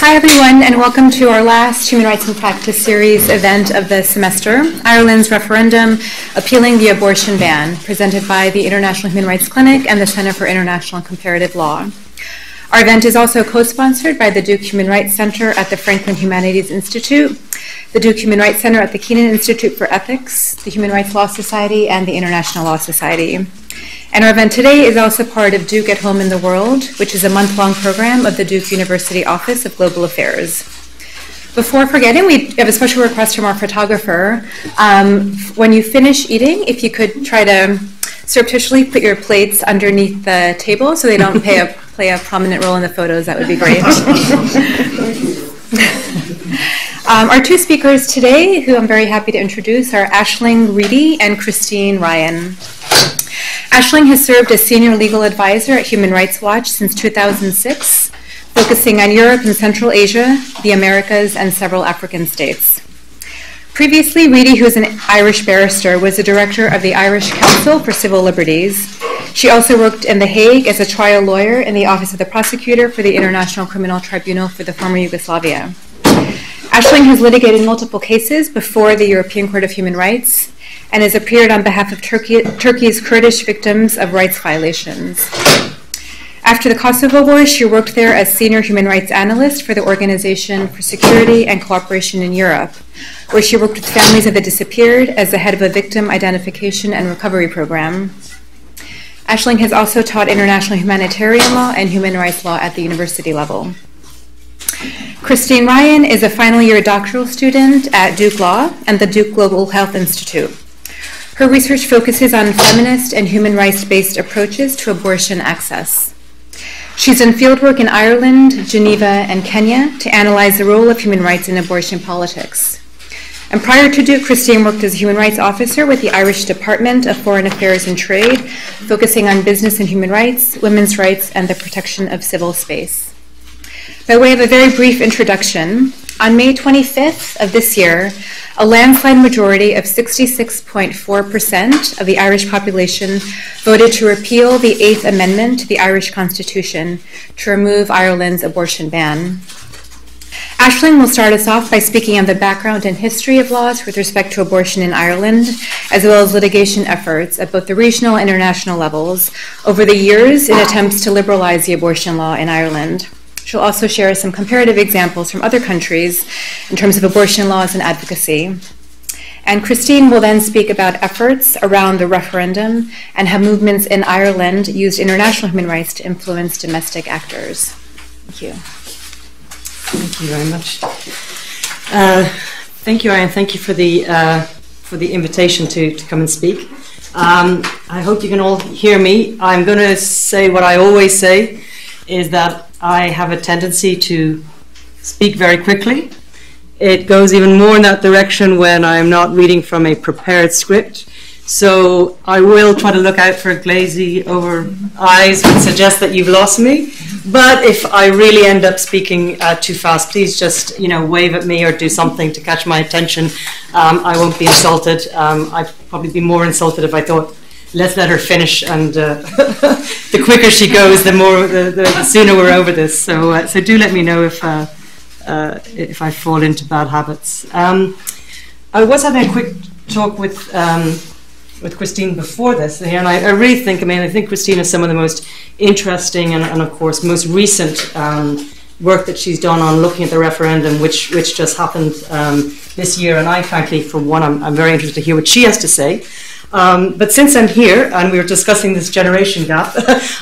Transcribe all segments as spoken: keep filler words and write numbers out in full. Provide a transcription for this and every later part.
Hi everyone, and welcome to our last Human Rights in Practice series event of the semester, Ireland's Referendum Appealing the Abortion Ban, presented by the International Human Rights Clinic and the Center for International and Comparative Law. Our event is also co-sponsored by the Duke Human Rights Center at the Franklin Humanities Institute, the Duke Human Rights Center at the Keenan Institute for Ethics, the Human Rights Law Society, and the International Law Society. And our event today is also part of Duke at Home in the World, which is a month-long program of the Duke University Office of Global Affairs. Before forgetting, we have a special request from our photographer. Um, when you finish eating, if you could try to surreptitiously put your plates underneath the table so they don't play a, play a prominent role in the photos, that would be great. um, our two speakers today, who I'm very happy to introduce, are Aisling Reidy and Christine Ryan. Aisling has served as senior legal advisor at Human Rights Watch since two thousand six, focusing on Europe and Central Asia, the Americas, and several African states. Previously, Reidy, who is an Irish barrister, was the director of the Irish Council for Civil Liberties. She also worked in The Hague as a trial lawyer in the Office of the Prosecutor for the International Criminal Tribunal for the former Yugoslavia. Aisling has litigated multiple cases before the European Court of Human Rights and has appeared on behalf of Turkey, Turkey's Kurdish victims of rights violations. After the Kosovo War, she worked there as senior human rights analyst for the Organization for Security and Cooperation in Europe, where she worked with families of the disappeared as the head of a victim identification and recovery program. Aisling has also taught international humanitarian law and human rights law at the university level. Christine Ryan is a final year doctoral student at Duke Law and the Duke Global Health Institute. Her research focuses on feminist and human rights-based approaches to abortion access. She's done fieldwork in Ireland, Geneva, and Kenya to analyze the role of human rights in abortion politics. And prior to Duke, Christine worked as a human rights officer with the Irish Department of Foreign Affairs and Trade, focusing on business and human rights, women's rights, and the protection of civil space. By way of a very brief introduction, on May twenty-fifth of this year, a landslide majority of sixty-six point four percent of the Irish population voted to repeal the Eighth Amendment to the Irish Constitution to remove Ireland's abortion ban. Aisling will start us off by speaking on the background and history of laws with respect to abortion in Ireland, as well as litigation efforts at both the regional and international levels over the years in attempts to liberalize the abortion law in Ireland. She'll also share some comparative examples from other countries in terms of abortion laws and advocacy. And Christine will then speak about efforts around the referendum and how movements in Ireland used international human rights to influence domestic actors. Thank you. Thank you very much. Uh, thank you, Ryan. Thank you for the, uh, for the invitation to, to come and speak. Um, I hope you can all hear me. I'm going to say what I always say, is that I have a tendency to speak very quickly. It goes even more in that direction when I'm not reading from a prepared script. So I will try to look out for glazy over eyes would suggest that you've lost me. But if I really end up speaking uh, too fast, please just you know wave at me or do something to catch my attention. Um, I won't be insulted. Um, I'd probably be more insulted if I thought, let's let her finish, and uh, the quicker she goes, the more, the, the sooner we're over this. So, uh, so do let me know if uh, uh, if I fall into bad habits. Um, I was having a quick talk with um, with Christine before this, and I, I really think, I mean, I think Christine is some of the most interesting and, and of course, most recent um, work that she's done on looking at the referendum, which which just happened um, this year. And I, frankly, for one, I'm, I'm very interested to hear what she has to say. Um, but since I'm here and we were discussing this generation gap,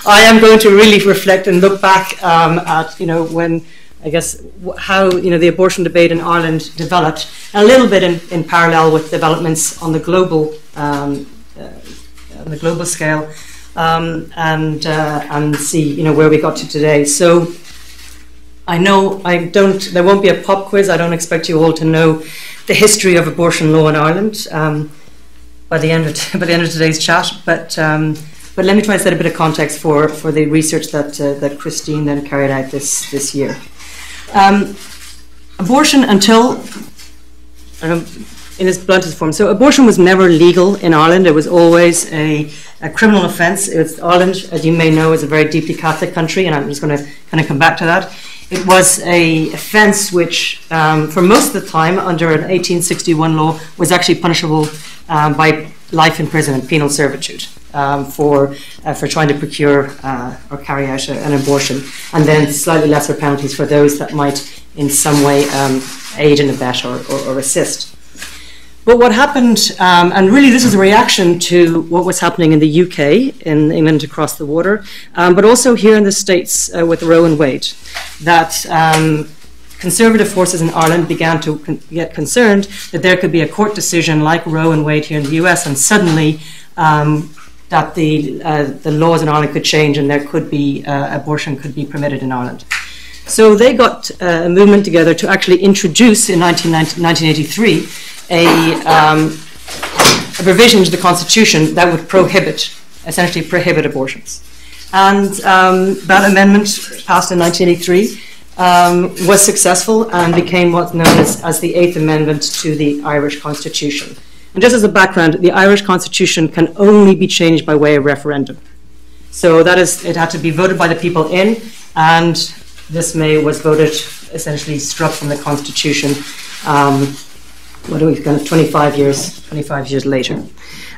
I am going to really reflect and look back um, at you know when I guess how you know the abortion debate in Ireland developed, and a little bit in, in parallel with developments on the global um, uh, on the global scale, um, and uh, and see you know where we got to today. So I know I don't. There won't be a pop quiz. I don't expect you all to know the history of abortion law in Ireland. Um, By the end of by the end of today's chat, but um, but let me try to set a bit of context for for the research that uh, that Christine then carried out this this year. Um, abortion until I don't know, in its bluntest form. So abortion was never legal in Ireland. It was always a, a criminal offence. It's Ireland, as you may know, is a very deeply Catholic country, and I'm just going to kind of come back to that. It was an offence which, um, for most of the time, under an eighteen sixty-one law, was actually punishable um, by life in prison and penal servitude um, for uh, for trying to procure uh, or carry out a, an abortion, and then slightly lesser penalties for those that might, in some way, um, aid and abet or, or, or assist. But what happened, um, and really this is a reaction to what was happening in the U K, in England across the water, um, but also here in the States uh, with Roe and Wade, that um, conservative forces in Ireland began to con get concerned that there could be a court decision like Roe and Wade here in the U S, and suddenly um, that the, uh, the laws in Ireland could change and there could be, uh, abortion could be permitted in Ireland. So they got uh, a movement together to actually introduce in nineteen eighty-three a, um, a provision to the Constitution that would prohibit, essentially prohibit abortions. And um, that amendment passed in nineteen eighty-three um, was successful and became what's known as, as the Eighth Amendment to the Irish Constitution. And just as a background, the Irish Constitution can only be changed by way of referendum. So that is, it had to be voted by the people in, and this May was voted, essentially struck from the Constitution, um, what are we, kind of twenty-five years, twenty-five years later.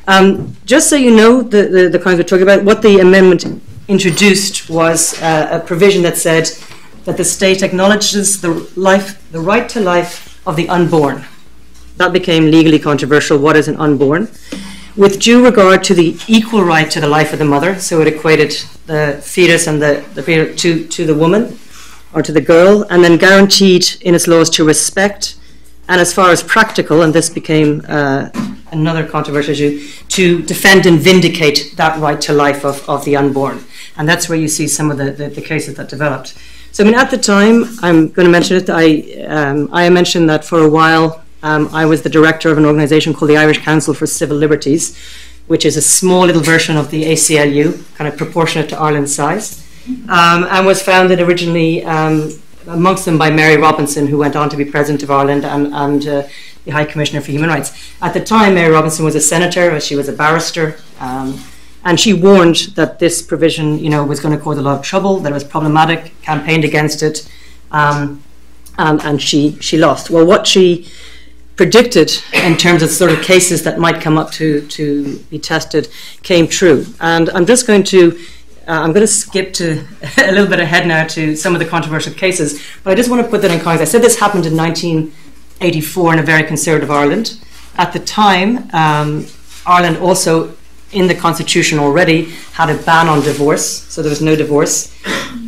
Um, just so you know, the, the, the kinds we're talking about, what the amendment introduced was uh, a provision that said that the state acknowledges the life, the right to life of the unborn. That became legally controversial. What is an unborn? With due regard to the equal right to the life of the mother, so it equated the fetus and the, the fetus to, to the woman, or to the girl, and then guaranteed in its laws to respect, and as far as practical, and this became uh, another controversial issue, to defend and vindicate that right to life of, of the unborn. And that's where you see some of the, the, the cases that developed. So I mean, at the time, I'm going to mention it, I, um, I mentioned that for a while um, I was the director of an organization called the Irish Council for Civil Liberties, which is a small little version of the A C L U, kind of proportionate to Ireland's size. Um, and was founded originally um, amongst them by Mary Robinson, who went on to be President of Ireland and, and uh, the High Commissioner for Human Rights. At the time, Mary Robinson was a senator, she was a barrister, um, and she warned that this provision, you know, was going to cause a lot of trouble, that it was problematic, campaigned against it, um, and, and she, she lost. Well, what she predicted in terms of sort of cases that might come up to, to be tested came true. And I'm just going to Uh, I'm going to skip to a little bit ahead now to some of the controversial cases, but I just want to put that in context. I said this happened in nineteen eighty-four in a very conservative Ireland. At the time, um, Ireland also, in the Constitution already, had a ban on divorce, so there was no divorce.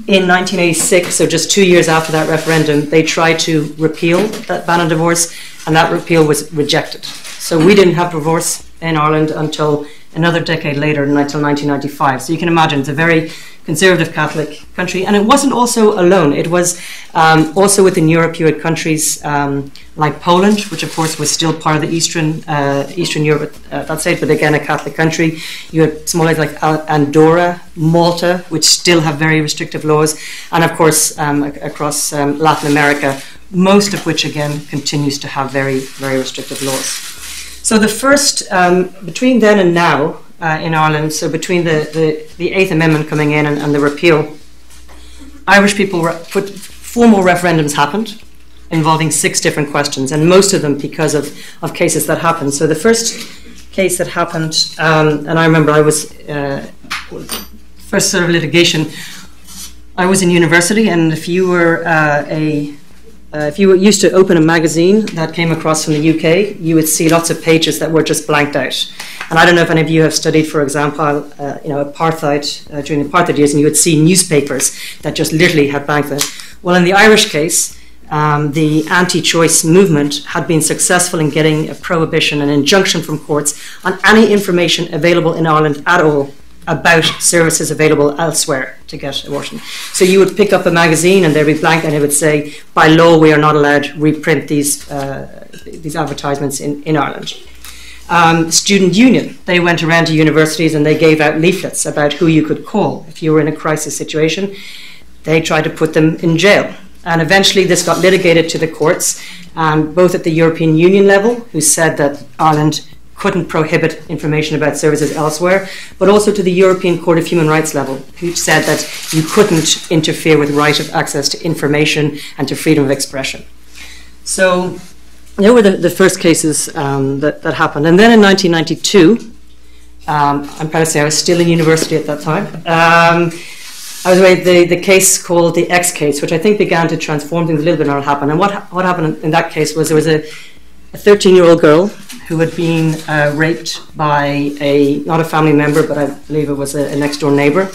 In nineteen eighty-six, so just two years after that referendum, they tried to repeal that ban on divorce, and that repeal was rejected. So we didn't have divorce in Ireland until another decade later, until nineteen ninety-five. So you can imagine it's a very conservative Catholic country. And it wasn't also alone. It was um, also within Europe, you had countries um, like Poland, which of course was still part of the Eastern, uh, Eastern Europe at that stage, but again, a Catholic country. You had small areas like Andorra, Malta, which still have very restrictive laws. And of course, um, across um, Latin America, most of which again continues to have very, very restrictive laws. So the first, um, between then and now uh, in Ireland, so between the, the, the Eighth Amendment coming in and, and the repeal, Irish people were put, formal referendums happened involving six different questions, and most of them because of, of cases that happened. So the first case that happened, um, and I remember I was, uh, first sort of litigation, I was in university, and if you were uh, a... Uh, if you were used to open a magazine that came across from the U K, you would see lots of pages that were just blanked out. And I don't know if any of you have studied, for example, uh, you know, apartheid, uh, during the apartheid years, and you would see newspapers that just literally had blanked them. Well, in the Irish case, um, the anti-choice movement had been successful in getting a prohibition, an injunction from courts on any information available in Ireland at all about services available elsewhere to get abortion. So you would pick up a magazine and there would be blank, and it would say, by law we are not allowed to reprint these, uh, these advertisements in, in Ireland. Um, student union, they went around to universities and they gave out leaflets about who you could call if you were in a crisis situation. They tried to put them in jail. And eventually this got litigated to the courts, um, both at the European Union level, who said that Ireland couldn't prohibit information about services elsewhere, but also to the European Court of Human Rights level, who said that you couldn't interfere with right of access to information and to freedom of expression. So they were the, the first cases um, that, that happened. And then in nineteen ninety-two, um, I'm proud to say I was still in university at that time, um, I was away the, the case called the X case, which I think began to transform things a little bit on what happened. And what, what happened in that case was there was a A thirteen-year-old girl who had been uh, raped by a, not a family member, but I believe it was a, a next-door neighbour.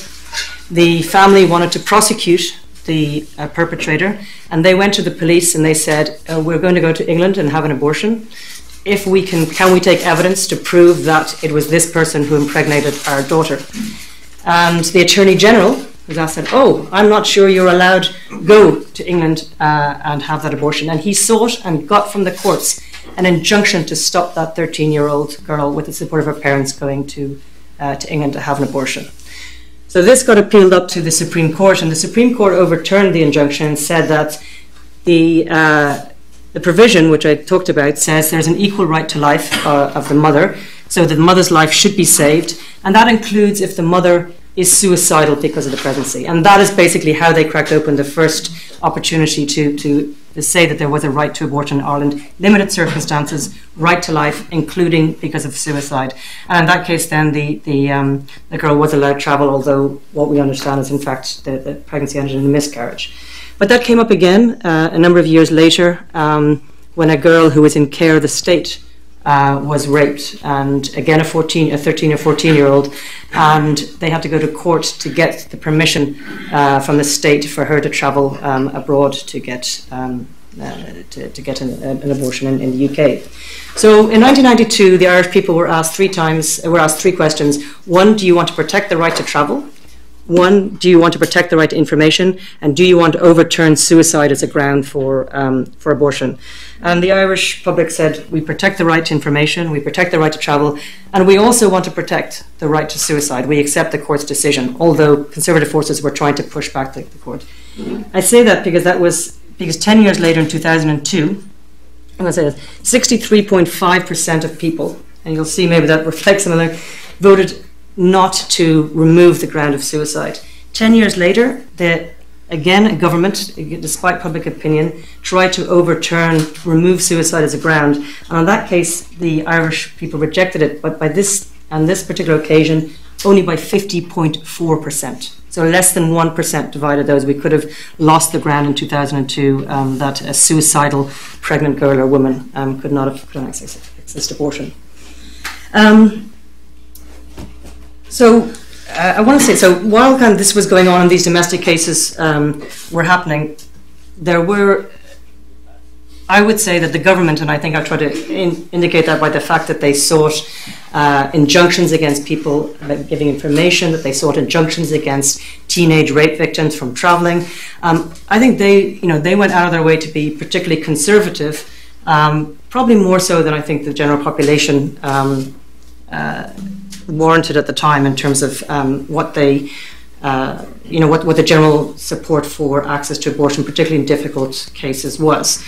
The family wanted to prosecute the uh, perpetrator, and they went to the police and they said, uh, we're going to go to England and have an abortion. If we can, can we take evidence to prove that it was this person who impregnated our daughter? And the Attorney General was asked, oh, I'm not sure you're allowed to go to England uh, and have that abortion. And he sought and got from the courts an injunction to stop that thirteen-year-old girl, with the support of her parents, going to, uh, to England to have an abortion. So this got appealed up to the Supreme Court, and the Supreme Court overturned the injunction and said that the, uh, the provision, which I talked about, says there's an equal right to life uh, of the mother, so that the mother's life should be saved, and that includes if the mother is suicidal because of the pregnancy. And that is basically how they cracked open the first opportunity to, to, to say that there was a right to abortion in Ireland, limited circumstances, right to life, including because of suicide. And in that case then the, the, um, the girl was allowed travel, although what we understand is in fact the, the pregnancy ended in a miscarriage. But that came up again uh, a number of years later um, when a girl who was in care of the state Uh, was raped, and again a thirteen or fourteen-year-old, and they had to go to court to get the permission uh, from the state for her to travel um, abroad to get um, uh, to, to get an, an abortion in, in the U K. So in nineteen ninety-two, the Irish people were asked three times were asked three questions. One, do you want to protect the right to travel? One, do you want to protect the right to information? And do you want to overturn suicide as a ground for, um, for abortion? And the Irish public said, we protect the right to information, we protect the right to travel, and we also want to protect the right to suicide. We accept the court's decision, although conservative forces were trying to push back the, the court. I say that because that was, because ten years later in two thousand two, I'm going to say this, sixty-three point five percent of people, and you'll see maybe that reflects something, voted not to remove the ground of suicide. Ten years later, the, again, a government, despite public opinion, tried to overturn, remove suicide as a ground. And on that case, the Irish people rejected it, but by this, on this particular occasion, only by fifty point four percent. So less than one percent divided those. We could have lost the ground in two thousand two um, that a suicidal pregnant girl or woman um, could not have could not access, access abortion. Um, So uh, I want to say, so while kind of this was going on and these domestic cases um, were happening, there were, I would say that the government, and I think I try to in indicate that by the fact that they sought uh, injunctions against people giving information, that they sought injunctions against teenage rape victims from traveling. Um, I think they, you know, they went out of their way to be particularly conservative, um, probably more so than I think the general population um, uh, warranted at the time in terms of um, what they, uh, you know, what, what the general support for access to abortion, particularly in difficult cases, was.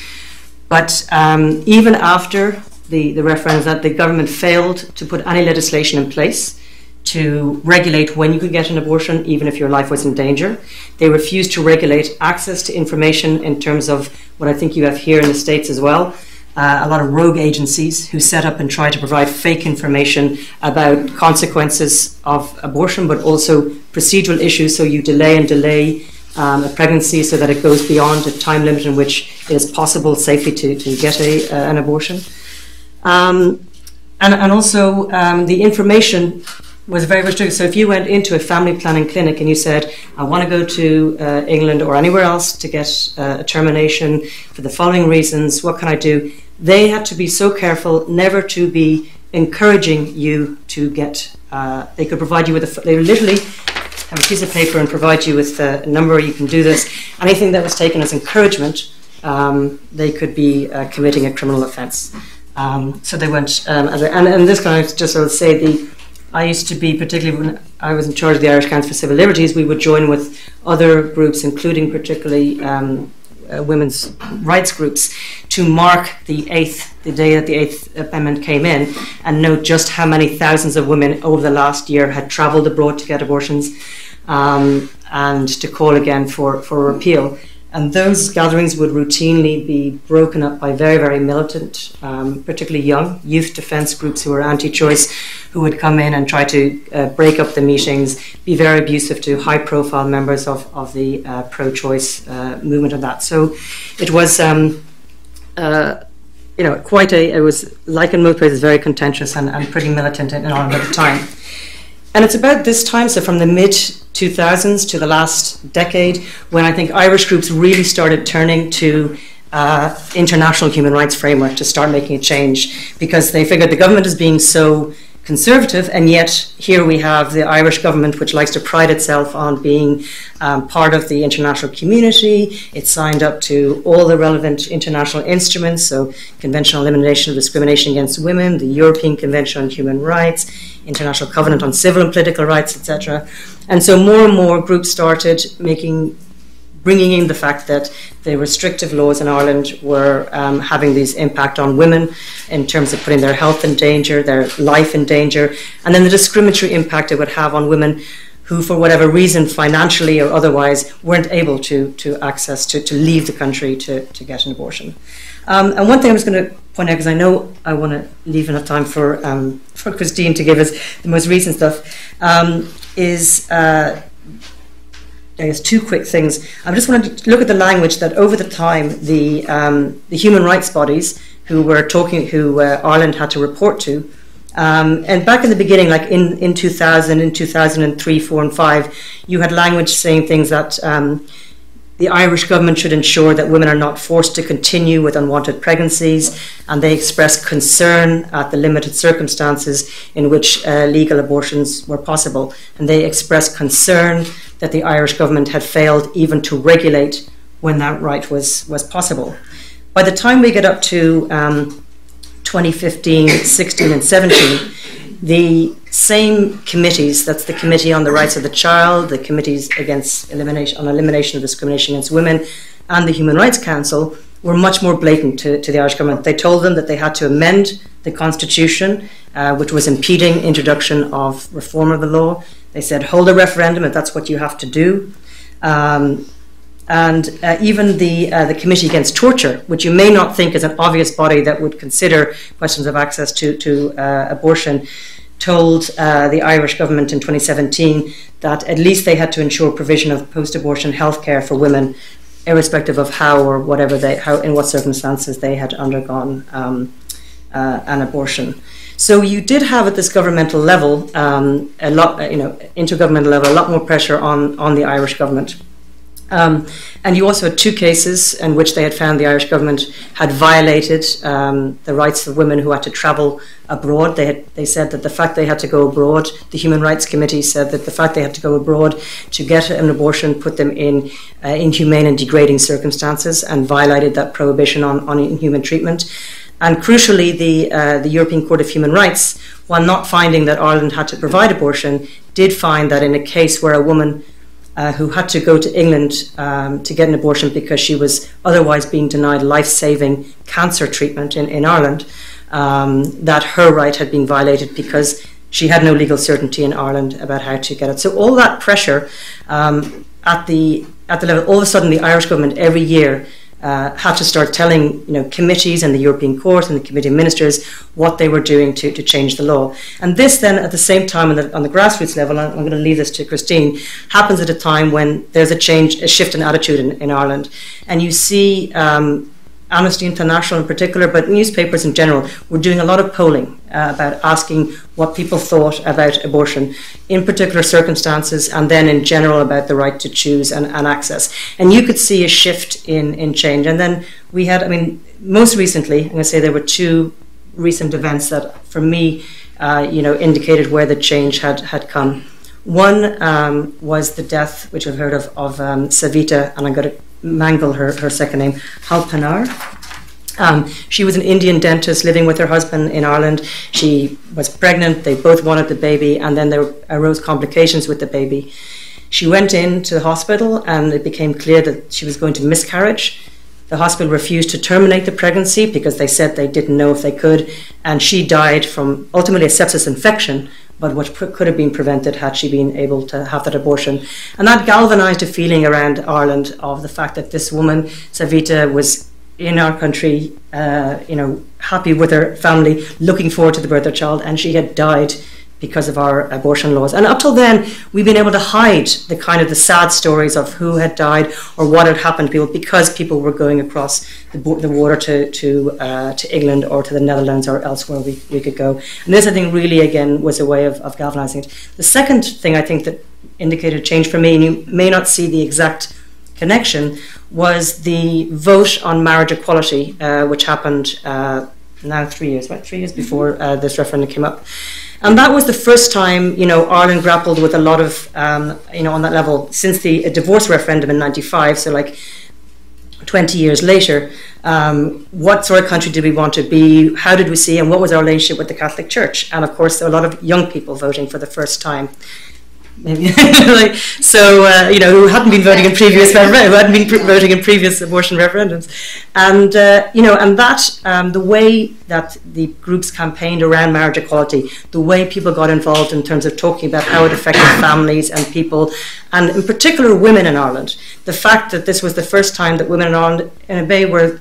But um, even after the, the referendum, that the government failed to put any legislation in place to regulate when you could get an abortion, even if your life was in danger. They refused to regulate access to information in terms of what I think you have here in the States as well. Uh, a lot of rogue agencies who set up and try to provide fake information about consequences of abortion, but also procedural issues, so you delay and delay um, a pregnancy so that it goes beyond a time limit in which it is possible safely to, to get a, uh, an abortion. Um, and, and also um, the information was very restrictive. So if you went into a family planning clinic and you said, I want to go to uh, England or anywhere else to get uh, a termination for the following reasons, what can I do? They had to be so careful never to be encouraging you to get, uh, they could provide you with, a, they literally have a piece of paper and provide you with a number, you can do this. Anything that was taken as encouragement, um, they could be uh, committing a criminal offence. Um, so they went, um, as a, and, and this kind of just sort of say the, I used to be, particularly when I was in charge of the Irish Council for Civil Liberties, we would join with other groups, including particularly um, uh, women's rights groups to mark the eighth, the day that the Eighth Amendment came in, and note just how many thousands of women over the last year had travelled abroad to get abortions, um, and to call again for, for repeal. And those gatherings would routinely be broken up by very, very militant, um, particularly young youth defense groups who were anti-choice, who would come in and try to uh, break up the meetings, be very abusive to high-profile members of, of the uh, pro-choice uh, movement of that. So it was, um, uh, you know, quite a, it was, like in most places, very contentious and, and pretty militant in Ireland at the time. And it's about this time, so from the mid two thousands to the last decade, when I think Irish groups really started turning to uh, international human rights framework to start making a change, because they figured the government is being so conservative, and yet here we have the Irish government, which likes to pride itself on being um, part of the international community. It's signed up to all the relevant international instruments, so Convention on Elimination of Discrimination Against Women, the European Convention on Human Rights, International Covenant on Civil and Political Rights, et cetera. And so more and more groups started making, bringing in the fact that the restrictive laws in Ireland were um, having these impact on women in terms of putting their health in danger, their life in danger, and then the discriminatory impact it would have on women who, for whatever reason, financially or otherwise, weren't able to, to access, to, to leave the country to, to get an abortion. Um, and one thing I was going to point out, because I know I want to leave enough time for, um, for Christine to give us the most recent stuff, um, is... Uh, I guess two quick things. I just wanted to look at the language that over the time the um, the human rights bodies who were talking, who uh, Ireland had to report to, um, and back in the beginning, like in in two thousand, in two thousand three, four, and five, you had language saying things that um, the Irish government should ensure that women are not forced to continue with unwanted pregnancies, and they expressed concern at the limited circumstances in which uh, legal abortions were possible. And they expressed concern that the Irish government had failed even to regulate when that right was, was possible. By the time we get up to um, twenty fifteen, sixteen and seventeen, the same committees, that's the Committee on the Rights of the Child, the Committees against elimination, on Elimination of Discrimination Against Women, and the Human Rights Council, were much more blatant to, to the Irish government. They told them that they had to amend the Constitution, uh, which was impeding introduction of reform of the law. They said, hold a referendum if that's what you have to do. Um, And uh, even the, uh, the Committee Against Torture, which you may not think is an obvious body that would consider questions of access to, to uh, abortion, told uh, the Irish government in twenty seventeen that at least they had to ensure provision of post-abortion healthcare for women, irrespective of how or whatever they, how, in what circumstances they had undergone um, uh, an abortion. So you did have at this governmental level, um, a lot, you know, intergovernmental level, a lot more pressure on, on the Irish government. Um, and you also had two cases in which they had found the Irish government had violated um, the rights of women who had to travel abroad. They, had, they said that the fact they had to go abroad, the Human Rights Committee said that the fact they had to go abroad to get an abortion put them in uh, inhumane and degrading circumstances, and violated that prohibition on, on inhuman treatment. And crucially, the, uh, the European Court of Human Rights, while not finding that Ireland had to provide abortion, did find that in a case where a woman Uh, who had to go to England um, to get an abortion because she was otherwise being denied life-saving cancer treatment in, in Ireland, um, that her right had been violated because she had no legal certainty in Ireland about how to get it. So all that pressure um, at the at the level, all of a sudden the Irish government every year uh, had to start telling you know committees and the European Court and the Committee of Ministers what they were doing to, to change the law. And this then, at the same time, on the, on the grassroots level, and I'm going to leave this to Christine, happens at a time when there's a change, a shift in attitude in, in Ireland. And you see um, Amnesty International in particular, but newspapers in general, were doing a lot of polling uh, about asking what people thought about abortion in particular circumstances, and then in general about the right to choose and, and access. And you could see a shift in, in change. And then we had, I mean, most recently, I'm going to say there were two recent events that, for me, uh, you know, indicated where the change had, had come. One um, was the death, which I've heard of, of um, Savita, and I'm going to mangle her, her second name, Halappanavar. Um, she was an Indian dentist living with her husband in Ireland. She was pregnant, they both wanted the baby, and then there arose complications with the baby. She went into the hospital and it became clear that she was going to miscarriage. The hospital refused to terminate the pregnancy because they said they didn't know if they could, and she died from ultimately a sepsis infection, but which could have been prevented had she been able to have that abortion. And that galvanized a feeling around Ireland of the fact that this woman, Savita, was in our country, uh, you know, happy with her family, looking forward to the birth of her child, and she had died because of our abortion laws. And up till then, we've been able to hide the kind of the sad stories of who had died or what had happened to people because people were going across the, the water to to, uh, to England or to the Netherlands or elsewhere we, we could go. And this, I think, really, again, was a way of, of galvanizing it. The second thing I think that indicated change for me, and you may not see the exact connection, was the vote on marriage equality, uh, which happened uh, now three years, right? Three years before uh, this referendum came up. And that was the first time, you know, Ireland grappled with a lot of, um, you know, on that level, since the divorce referendum in ninety-five, so like twenty years later, um, what sort of country did we want to be, how did we see, and what was our relationship with the Catholic Church? And of course, there were a lot of young people voting for the first time. Maybe. like, so, uh, you know, who hadn't been voting in previous who hadn't been pre voting in previous abortion referendums, and uh, you know, and that um, the way that the groups campaigned around marriage equality, the way people got involved in terms of talking about how it affected families and people, and in particular women in Ireland, the fact that this was the first time that women in Ireland, in a way, were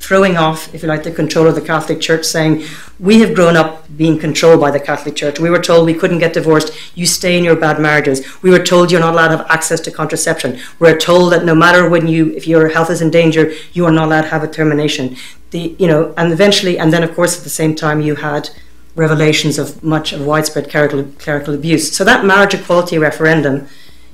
throwing off, if you like, the control of the Catholic Church, saying, we have grown up being controlled by the Catholic Church. We were told we couldn't get divorced. You stay in your bad marriages. We were told you're not allowed to have access to contraception. We were told that no matter when you, if your health is in danger, you are not allowed to have a termination. The, you know, and eventually, and then of course at the same time you had revelations of much of widespread clerical, clerical abuse. So that marriage equality referendum,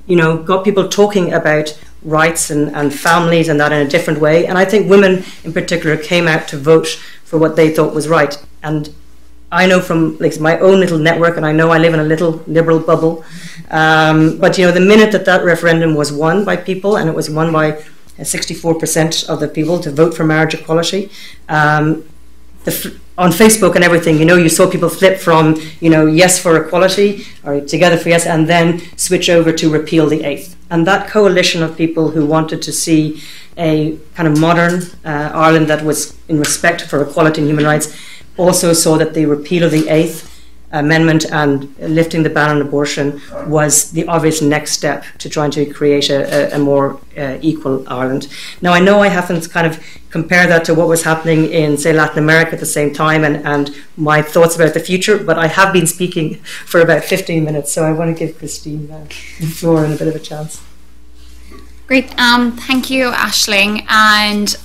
you know, got people talking about rights and, and families and that in a different way. And I think women in particular came out to vote for what they thought was right. And I know from like my own little network, and I know I live in a little liberal bubble, um, but you know, the minute that that referendum was won by people, and it was won by sixty-four percent of the people to vote for marriage equality, um, the f on Facebook and everything, you know, you saw people flip from, you know, yes for equality, or Together for Yes, and then switch over to repeal the Eighth. And that coalition of people who wanted to see a kind of modern uh, Ireland that was in respect for equality and human rights also saw that the repeal of the Eighth Amendment and lifting the ban on abortion was the obvious next step to trying to create a, a, a more uh, equal Ireland. Now, I know I haven't kind of compared that to what was happening in, say, Latin America at the same time, and, and my thoughts about the future, but I have been speaking for about fifteen minutes, so I want to give Christine uh, the floor and a bit of a chance. Great. Um, thank you, Aisling. And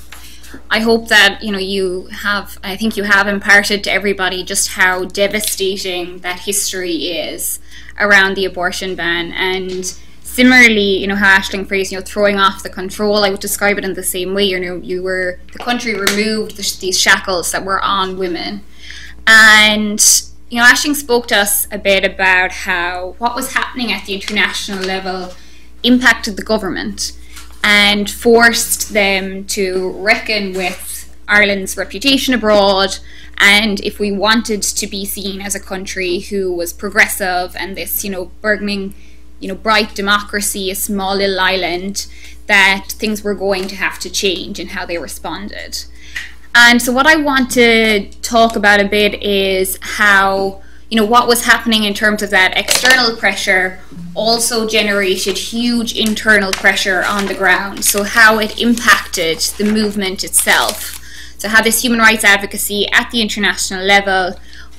I hope that, you know, you have, I think you have imparted to everybody just how devastating that history is around the abortion ban. And similarly, you know, how Aisling phrased, you know, throwing off the control, I would describe it in the same way. You know, you were, the country removed the, these shackles that were on women. And, you know, Aisling spoke to us a bit about how what was happening at the international level impacted the government and forced them to reckon with Ireland's reputation abroad, and if we wanted to be seen as a country who was progressive and this, you know, burgeoning, you know, bright democracy, a small little island, that things were going to have to change in how they responded. And so what I want to talk about a bit is how, you know, what was happening in terms of that external pressure also generated huge internal pressure on the ground. So how it impacted the movement itself. So how this human rights advocacy at the international level,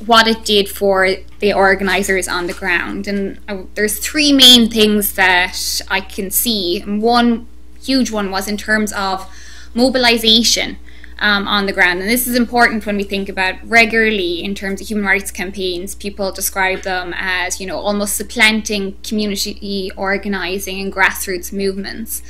what it did for the organisers on the ground. And I, there's three main things that I can see. And one huge one was in terms of mobilisation. Um, on the ground. And this is important when we think about regularly in terms of human rights campaigns, people describe them as, you know, almost supplanting community organising and grassroots movements.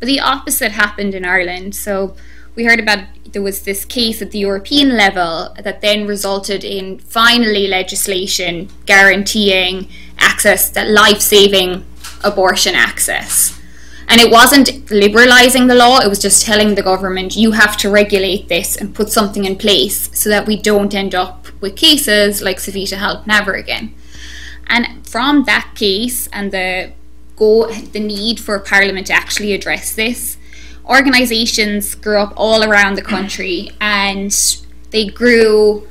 But the opposite happened in Ireland. So we heard about, there was this case at the European level that then resulted in finally legislation guaranteeing access, that life-saving abortion access. And it wasn't liberalizing the law, it was just telling the government, you have to regulate this and put something in place so that we don't end up with cases like Savita Halappanavar again. And from that case and the, go, the need for Parliament to actually address this, organizations grew up all around the country, and they grew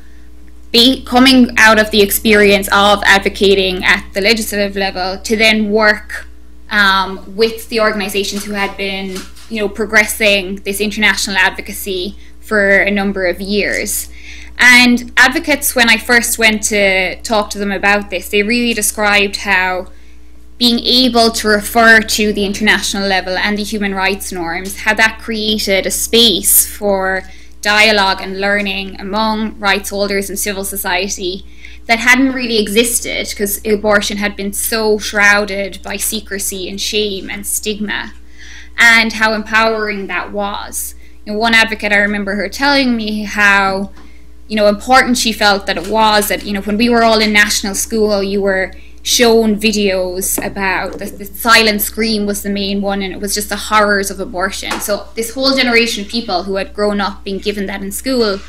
be coming out of the experience of advocating at the legislative level to then work um, with the organizations who had been, you know, progressing this international advocacy for a number of years. And advocates, when I first went to talk to them about this, they really described how being able to refer to the international level and the human rights norms, how that created a space for dialogue and learning among rights holders and civil society that hadn't really existed, because abortion had been so shrouded by secrecy and shame and stigma, and how empowering that was. You know, one advocate, I remember her telling me how, you know, important she felt that it was that, you know, when we were all in national school, you were shown videos about the, the silent scream was the main one, and it was just the horrors of abortion. So this whole generation of people who had grown up being given that in school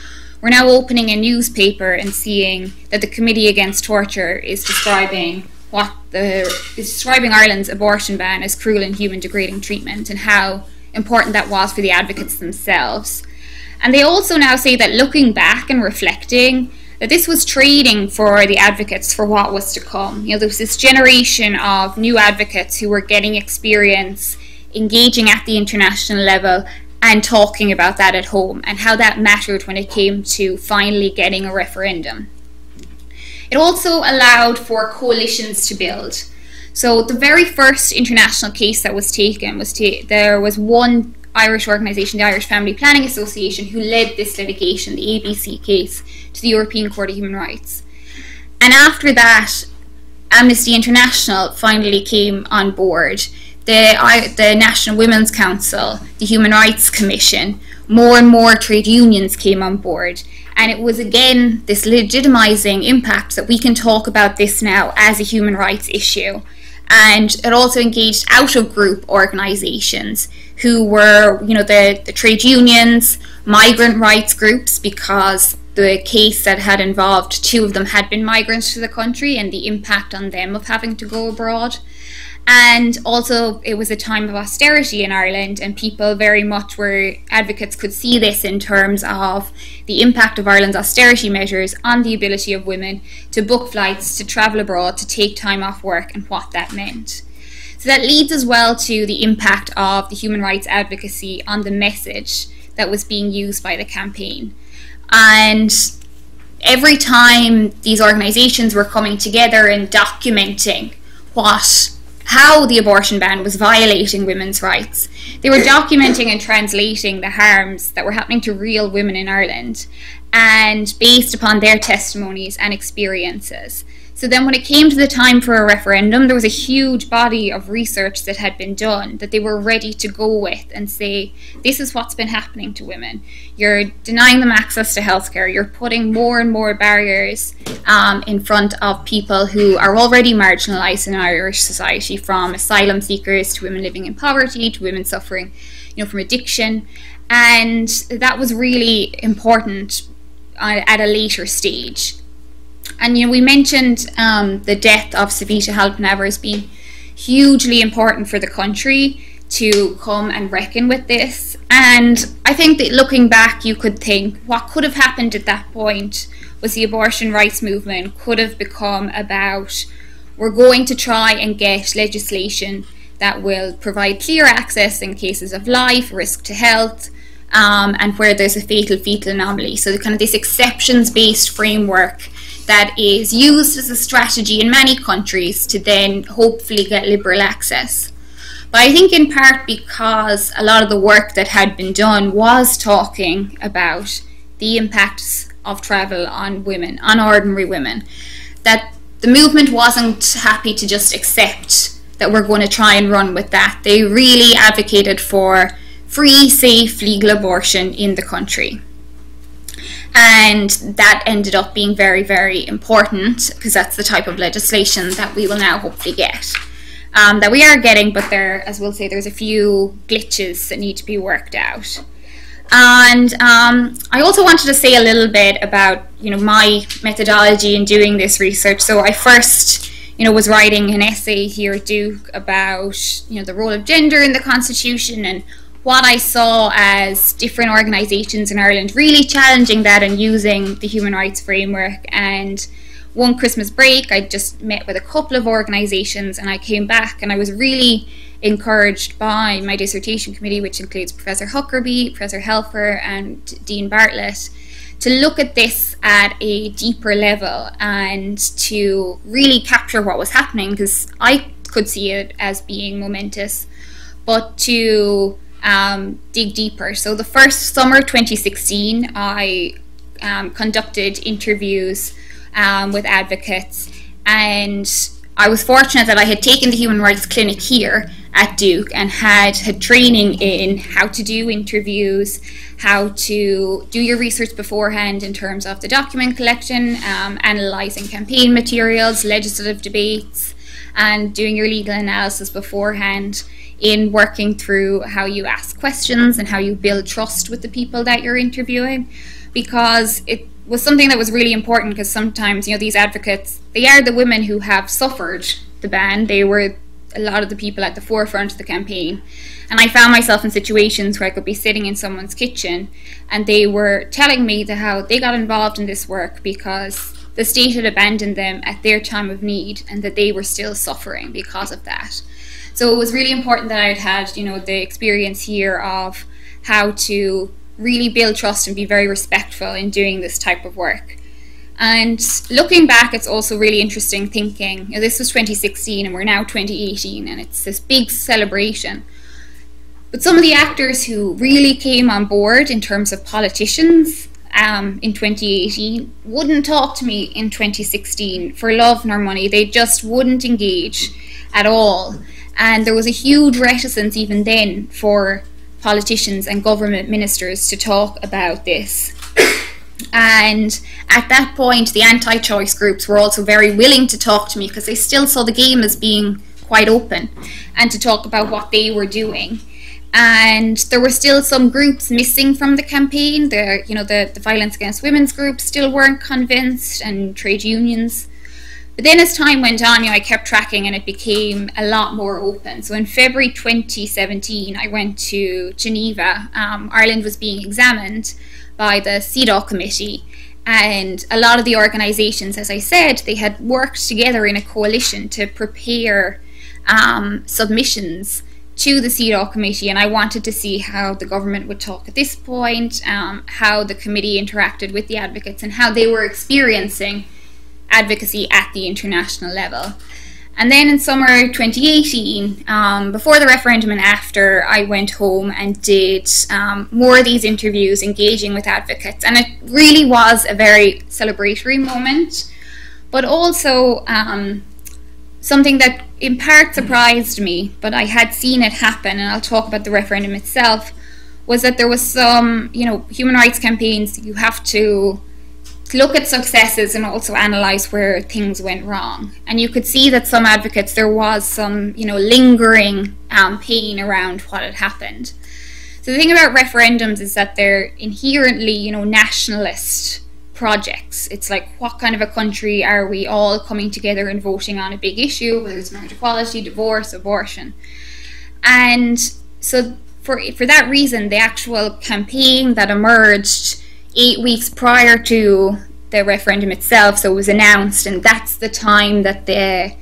were now opening a newspaper and seeing that the Committee Against Torture is describing what the is describing Ireland's abortion ban as cruel and human degrading treatment, and how important that was for the advocates themselves. And they also now say that looking back and reflecting, that this was training for the advocates for what was to come. You know, there was this generation of new advocates who were getting experience, engaging at the international level and talking about that at home, and how that mattered when it came to finally getting a referendum. It also allowed for coalitions to build. So the very first international case that was taken was, ta there was one Irish organisation, the Irish Family Planning Association, who led this litigation, the A B C case, to the European Court of Human Rights. And after that, Amnesty International finally came on board, the, I, the National Women's Council, the Human Rights Commission, more and more trade unions came on board. And it was again this legitimising impact that we can talk about this now as a human rights issue. And it also engaged out-of-group organisations who were, you know, the, the trade unions, migrant rights groups, because the case that had involved two of them had been migrants to the country and the impact on them of having to go abroad. And also it was a time of austerity in Ireland, and people very much were, advocates could see this in terms of the impact of Ireland's austerity measures on the ability of women to book flights, to travel abroad, to take time off work, and what that meant. So that leads as well to the impact of the human rights advocacy on the message that was being used by the campaign. And every time these organisations were coming together and documenting what how the abortion ban was violating women's rights, they were documenting and translating the harms that were happening to real women in Ireland, and based upon their testimonies and experiences. So then when it came to the time for a referendum, there was a huge body of research that had been done that they were ready to go with and say, this is what's been happening to women. You're denying them access to healthcare. You're putting more and more barriers um, in front of people who are already marginalised in Irish society, from asylum seekers to women living in poverty to women suffering, you know, from addiction. And that was really important at a later stage. And, you know, we mentioned um, the death of Savita Halappanavar as being hugely important for the country to come and reckon with this. And I think that looking back, you could think what could have happened at that point was the abortion rights movement could have become about, we're going to try and get legislation that will provide clear access in cases of life, risk to health, um, and where there's a fatal fetal anomaly. So kind of this exceptions-based framework that is used as a strategy in many countries to then hopefully get liberal access. But I think in part because a lot of the work that had been done was talking about the impacts of travel on women, on ordinary women, that the movement wasn't happy to just accept that we're going to try and run with that. They really advocated for free, safe, legal abortion in the country. And that ended up being very, very important, because that's the type of legislation that we will now hopefully get, um, that we are getting, but there, as we'll say, there's a few glitches that need to be worked out. And um, I also wanted to say a little bit about, you know, my methodology in doing this research. So I first, you know, was writing an essay here at Duke about, you know, the role of gender in the Constitution and what I saw as different organisations in Ireland really challenging that and using the human rights framework. And one Christmas break, I just met with a couple of organisations, and I came back and I was really encouraged by my dissertation committee, which includes Professor Huckerby, Professor Helfer and Dean Bartlett, to look at this at a deeper level and to really capture what was happening, because I could see it as being momentous, but to um, dig deeper. So the first summer twenty sixteen, I um, conducted interviews um, with advocates, and I was fortunate that I had taken the Human Rights Clinic here at Duke and had, had training in how to do interviews, how to do your research beforehand in terms of the document collection, um, analysing campaign materials, legislative debates, and doing your legal analysis beforehand in working through how you ask questions and how you build trust with the people that you're interviewing, because it was something that was really important, because sometimes, you know, these advocates, they are the women who have suffered the ban. They were a lot of the people at the forefront of the campaign. And I found myself in situations where I could be sitting in someone's kitchen and they were telling me that how they got involved in this work because the state had abandoned them at their time of need and that they were still suffering because of that. So it was really important that I had had, you know, the experience here of how to really build trust and be very respectful in doing this type of work. And looking back, it's also really interesting thinking, you know, this was twenty sixteen and we're now twenty eighteen, and it's this big celebration. But some of the actors who really came on board in terms of politicians um, in twenty eighteen wouldn't talk to me in twenty sixteen for love nor money. They just wouldn't engage at all. And there was a huge reticence even then for politicians and government ministers to talk about this. And at that point, the anti-choice groups were also very willing to talk to me because they still saw the game as being quite open and to talk about what they were doing. And there were still some groups missing from the campaign. The, you know, the, the violence against women's groups still weren't convinced, and trade unions. But then as time went on, you know, I kept tracking and it became a lot more open. So in February twenty seventeen, I went to Geneva. Um, Ireland was being examined by the CEDAW committee, and a lot of the organisations, as I said, they had worked together in a coalition to prepare um, submissions to the CEDAW committee, and I wanted to see how the government would talk at this point, um, how the committee interacted with the advocates and how they were experiencing advocacy at the international level. And then in summer twenty eighteen, um, before the referendum and after, I went home and did um, more of these interviews engaging with advocates, and it really was a very celebratory moment, but also um, something that in part surprised me, but I had seen it happen, and I'll talk about the referendum itself, was that there was some, you know, human rights campaigns, you have to look at successes and also analyse where things went wrong. And you could see that some advocates, there was some, you know, lingering um, pain around what had happened. So the thing about referendums is that they're inherently, you know, nationalist projects. It's like, what kind of a country are we all coming together and voting on a big issue, whether it's marriage equality, divorce, abortion. And so for, for that reason, the actual campaign that emerged eight weeks prior to the referendum itself, so it was announced, and that's the time that the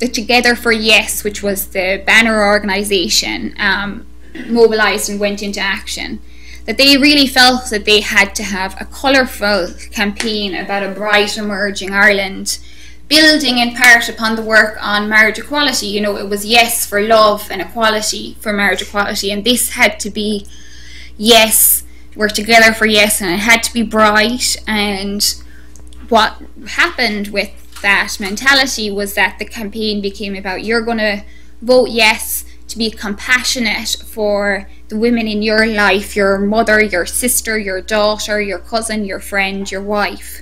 the Together for Yes, which was the banner organisation, um, mobilised and went into action, that they really felt that they had to have a colourful campaign about a bright emerging Ireland, building in part upon the work on marriage equality. You know, it was yes for love and equality for marriage equality, and this had to be yes, we're together for yes, and it had to be bright. And what happened with that mentality was that the campaign became about, you're going to vote yes to be compassionate for the women in your life, your mother, your sister, your daughter, your cousin, your friend, your wife.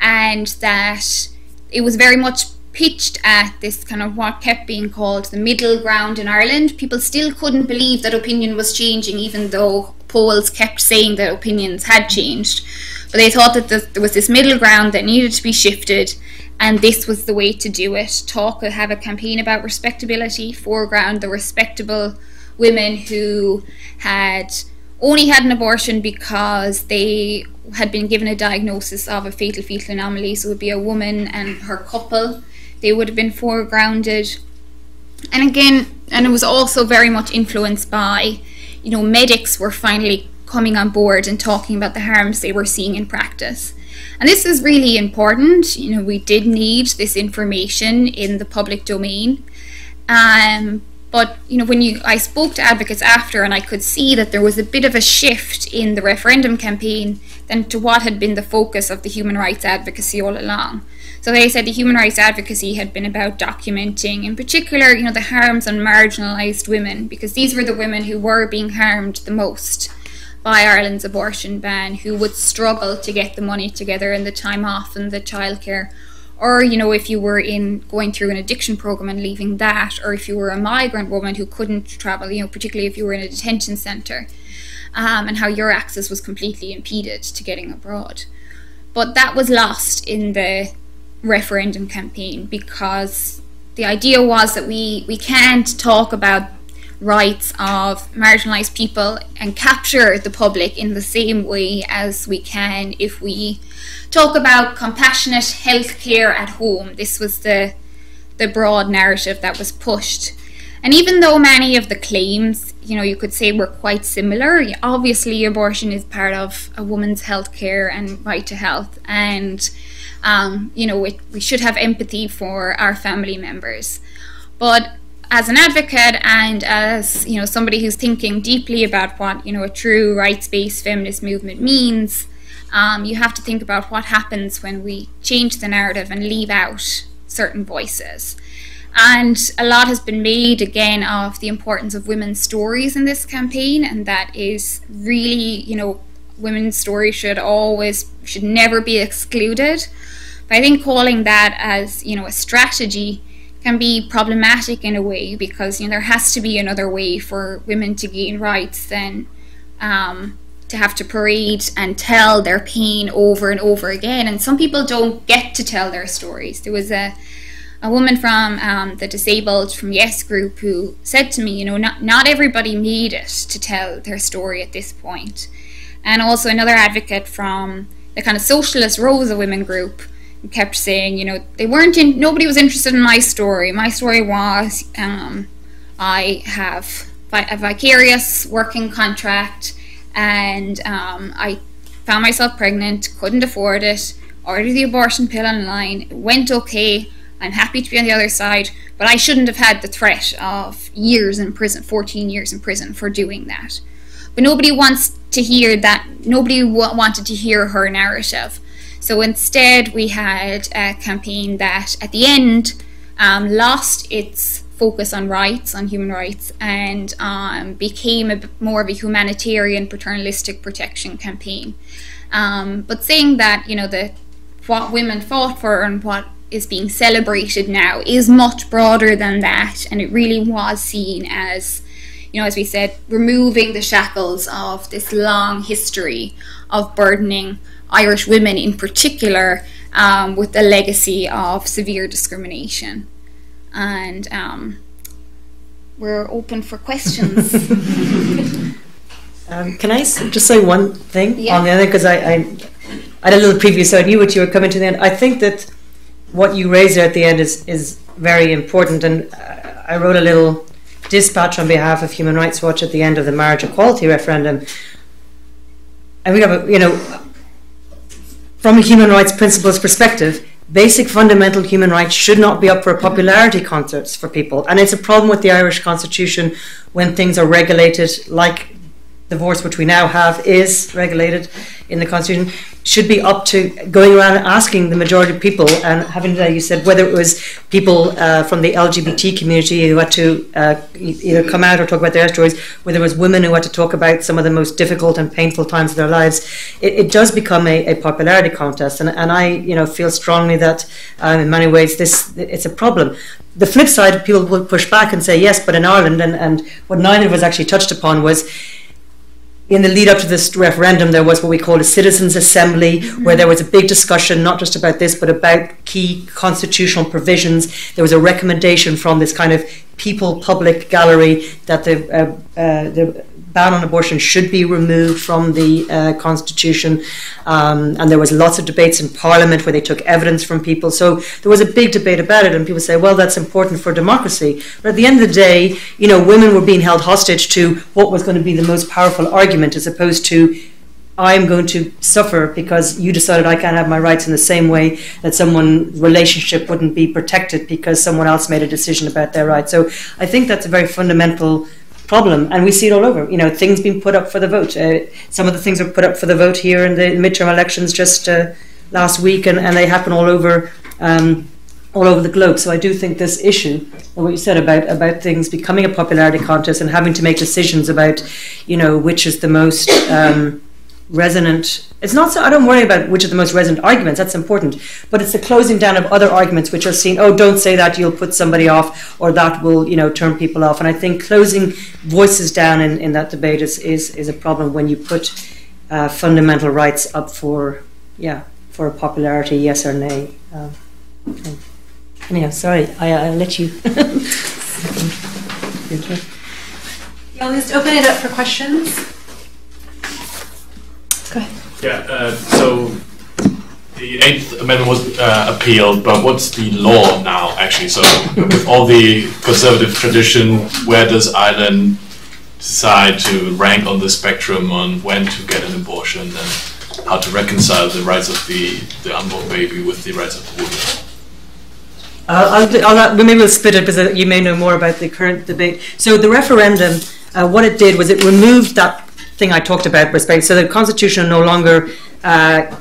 And that it was very much pitched at this kind of what kept being called the middle ground in Ireland. People still couldn't believe that opinion was changing, even though polls kept saying that opinions had changed. But they thought that this, there was this middle ground that needed to be shifted, and this was the way to do it. Talk, have a campaign about respectability, foreground the respectable women who had only had an abortion because they had been given a diagnosis of a fatal fetal anomaly. So it would be a woman and her couple. They would have been foregrounded. And again, and it was also very much influenced by, you know, medics were finally coming on board and talking about the harms they were seeing in practice. And this is really important. You know, we did need this information in the public domain. Um, but, you know, when you, I spoke to advocates after, and I could see that there was a bit of a shift in the referendum campaign than to what had been the focus of the human rights advocacy all along. So they said the human rights advocacy had been about documenting, in particular, you know, the harms on marginalised women, because these were the women who were being harmed the most by Ireland's abortion ban, who would struggle to get the money together and the time off and the childcare. Or, you know, if you were in going through an addiction program and leaving that, or if you were a migrant woman who couldn't travel, you know, particularly if you were in a detention centre, um, and how your access was completely impeded to getting abroad. But that was lost in the referendum campaign, because the idea was that we, we can't talk about rights of marginalised people and capture the public in the same way as we can if we talk about compassionate health care at home. This was the, the broad narrative that was pushed. And even though many of the claims, you know, you could say were quite similar, obviously abortion is part of a woman's health care and right to health, and um, you know, it, we should have empathy for our family members. But as an advocate and as, you know, somebody who's thinking deeply about what, you know, a true rights-based feminist movement means, um, you have to think about what happens when we change the narrative and leave out certain voices. And a lot has been made, again, of the importance of women's stories in this campaign, and that is really, you know, women's stories should always, should never be excluded. But I think calling that as, you know, a strategy can be problematic in a way, because, you know, there has to be another way for women to gain rights than um, to have to parade and tell their pain over and over again. And some people don't get to tell their stories. There was a, a woman from um, the Disabled from Yes group who said to me, you know, not, not everybody made it to tell their story at this point. And also another advocate from the kind of socialist Rosa Women group kept saying, you know, they weren't in, nobody was interested in my story. My story was, um, I have a vicarious working contract, and um, I found myself pregnant, couldn't afford it, ordered the abortion pill online, it went okay, I'm happy to be on the other side, but I shouldn't have had the threat of years in prison, fourteen years in prison for doing that. But nobody wants to hear that, nobody w- wanted to hear her narrative. So instead, we had a campaign that, at the end, um, lost its focus on rights, on human rights, and um, became a, more of a humanitarian, paternalistic protection campaign. Um, but saying that, you know, the, what women fought for and what is being celebrated now is much broader than that, and it really was seen as, you know, as we said, removing the shackles of this long history of burdening Irish women in particular um, with a legacy of severe discrimination. And um, we're open for questions. um, can I just say one thing yeah. on the other? Because I, I, I had a little preview, so I knew what you were coming to the end. I think that what you raised there at the end is, is very important. And I wrote a little dispatch on behalf of Human Rights Watch at the end of the marriage equality referendum. And we have, a, you know, from a human rights principles perspective, basic fundamental human rights should not be up for popularity contests for people. And it's a problem with the Irish Constitution when things are regulated, like divorce, which we now have, is regulated in the Constitution, should be up to going around and asking the majority of people, and having today you said whether it was people uh, from the L G B T community who had to uh, either come out or talk about their stories, whether it was women who had to talk about some of the most difficult and painful times of their lives. It, it does become a, a popularity contest, and, and I you know, feel strongly that um, in many ways this it's a problem. The flip side, people will push back and say, yes, but in Ireland, and, and what neither of us actually touched upon was in the lead up to this referendum, there was what we call a citizens' assembly, mm-hmm. where there was a big discussion, not just about this, but about key constitutional provisions. There was a recommendation from this kind of people public gallery that the, uh, uh, the ban on abortion should be removed from the uh, Constitution. Um, and there was lots of debates in Parliament where they took evidence from people. So there was a big debate about it, and people say, well, that's important for democracy. But at the end of the day, you know, women were being held hostage to what was going to be the most powerful argument, as opposed to, I'm going to suffer because you decided I can't have my rights, in the same way that someone's relationship wouldn't be protected because someone else made a decision about their rights. So I think that's a very fundamental problem, and we see it all over. You know, things being put up for the vote. Uh, some of the things are put up for the vote here in the midterm elections just uh, last week, and, and they happen all over, um, all over the globe. So I do think this issue, what you said about about things becoming a popularity contest and having to make decisions about, you know, which is the most um, resonant. It's not so, I don't worry about which are the most resonant arguments, that's important, but it's the closing down of other arguments which are seen, oh, don't say that, you'll put somebody off, or that will, you know, turn people off. And I think closing voices down in, in that debate is, is, is a problem when you put uh, fundamental rights up for, yeah, for a popularity, yes or nay. Um, okay. Anyhow, sorry, I, I'll let you. Yeah, I'll just open it up for questions. Yeah, uh, so the Eighth Amendment was uh, appealed, but what's the law now, actually? So with all the conservative tradition, where does Ireland decide to rank on the spectrum on when to get an abortion and how to reconcile the rights of the, the unborn baby with the rights of the woman? Uh, I'll, I'll, maybe we'll split it, because you may know more about the current debate. So the referendum, uh, what it did was it removed that thing I talked about respect. So the Constitution no longer uh,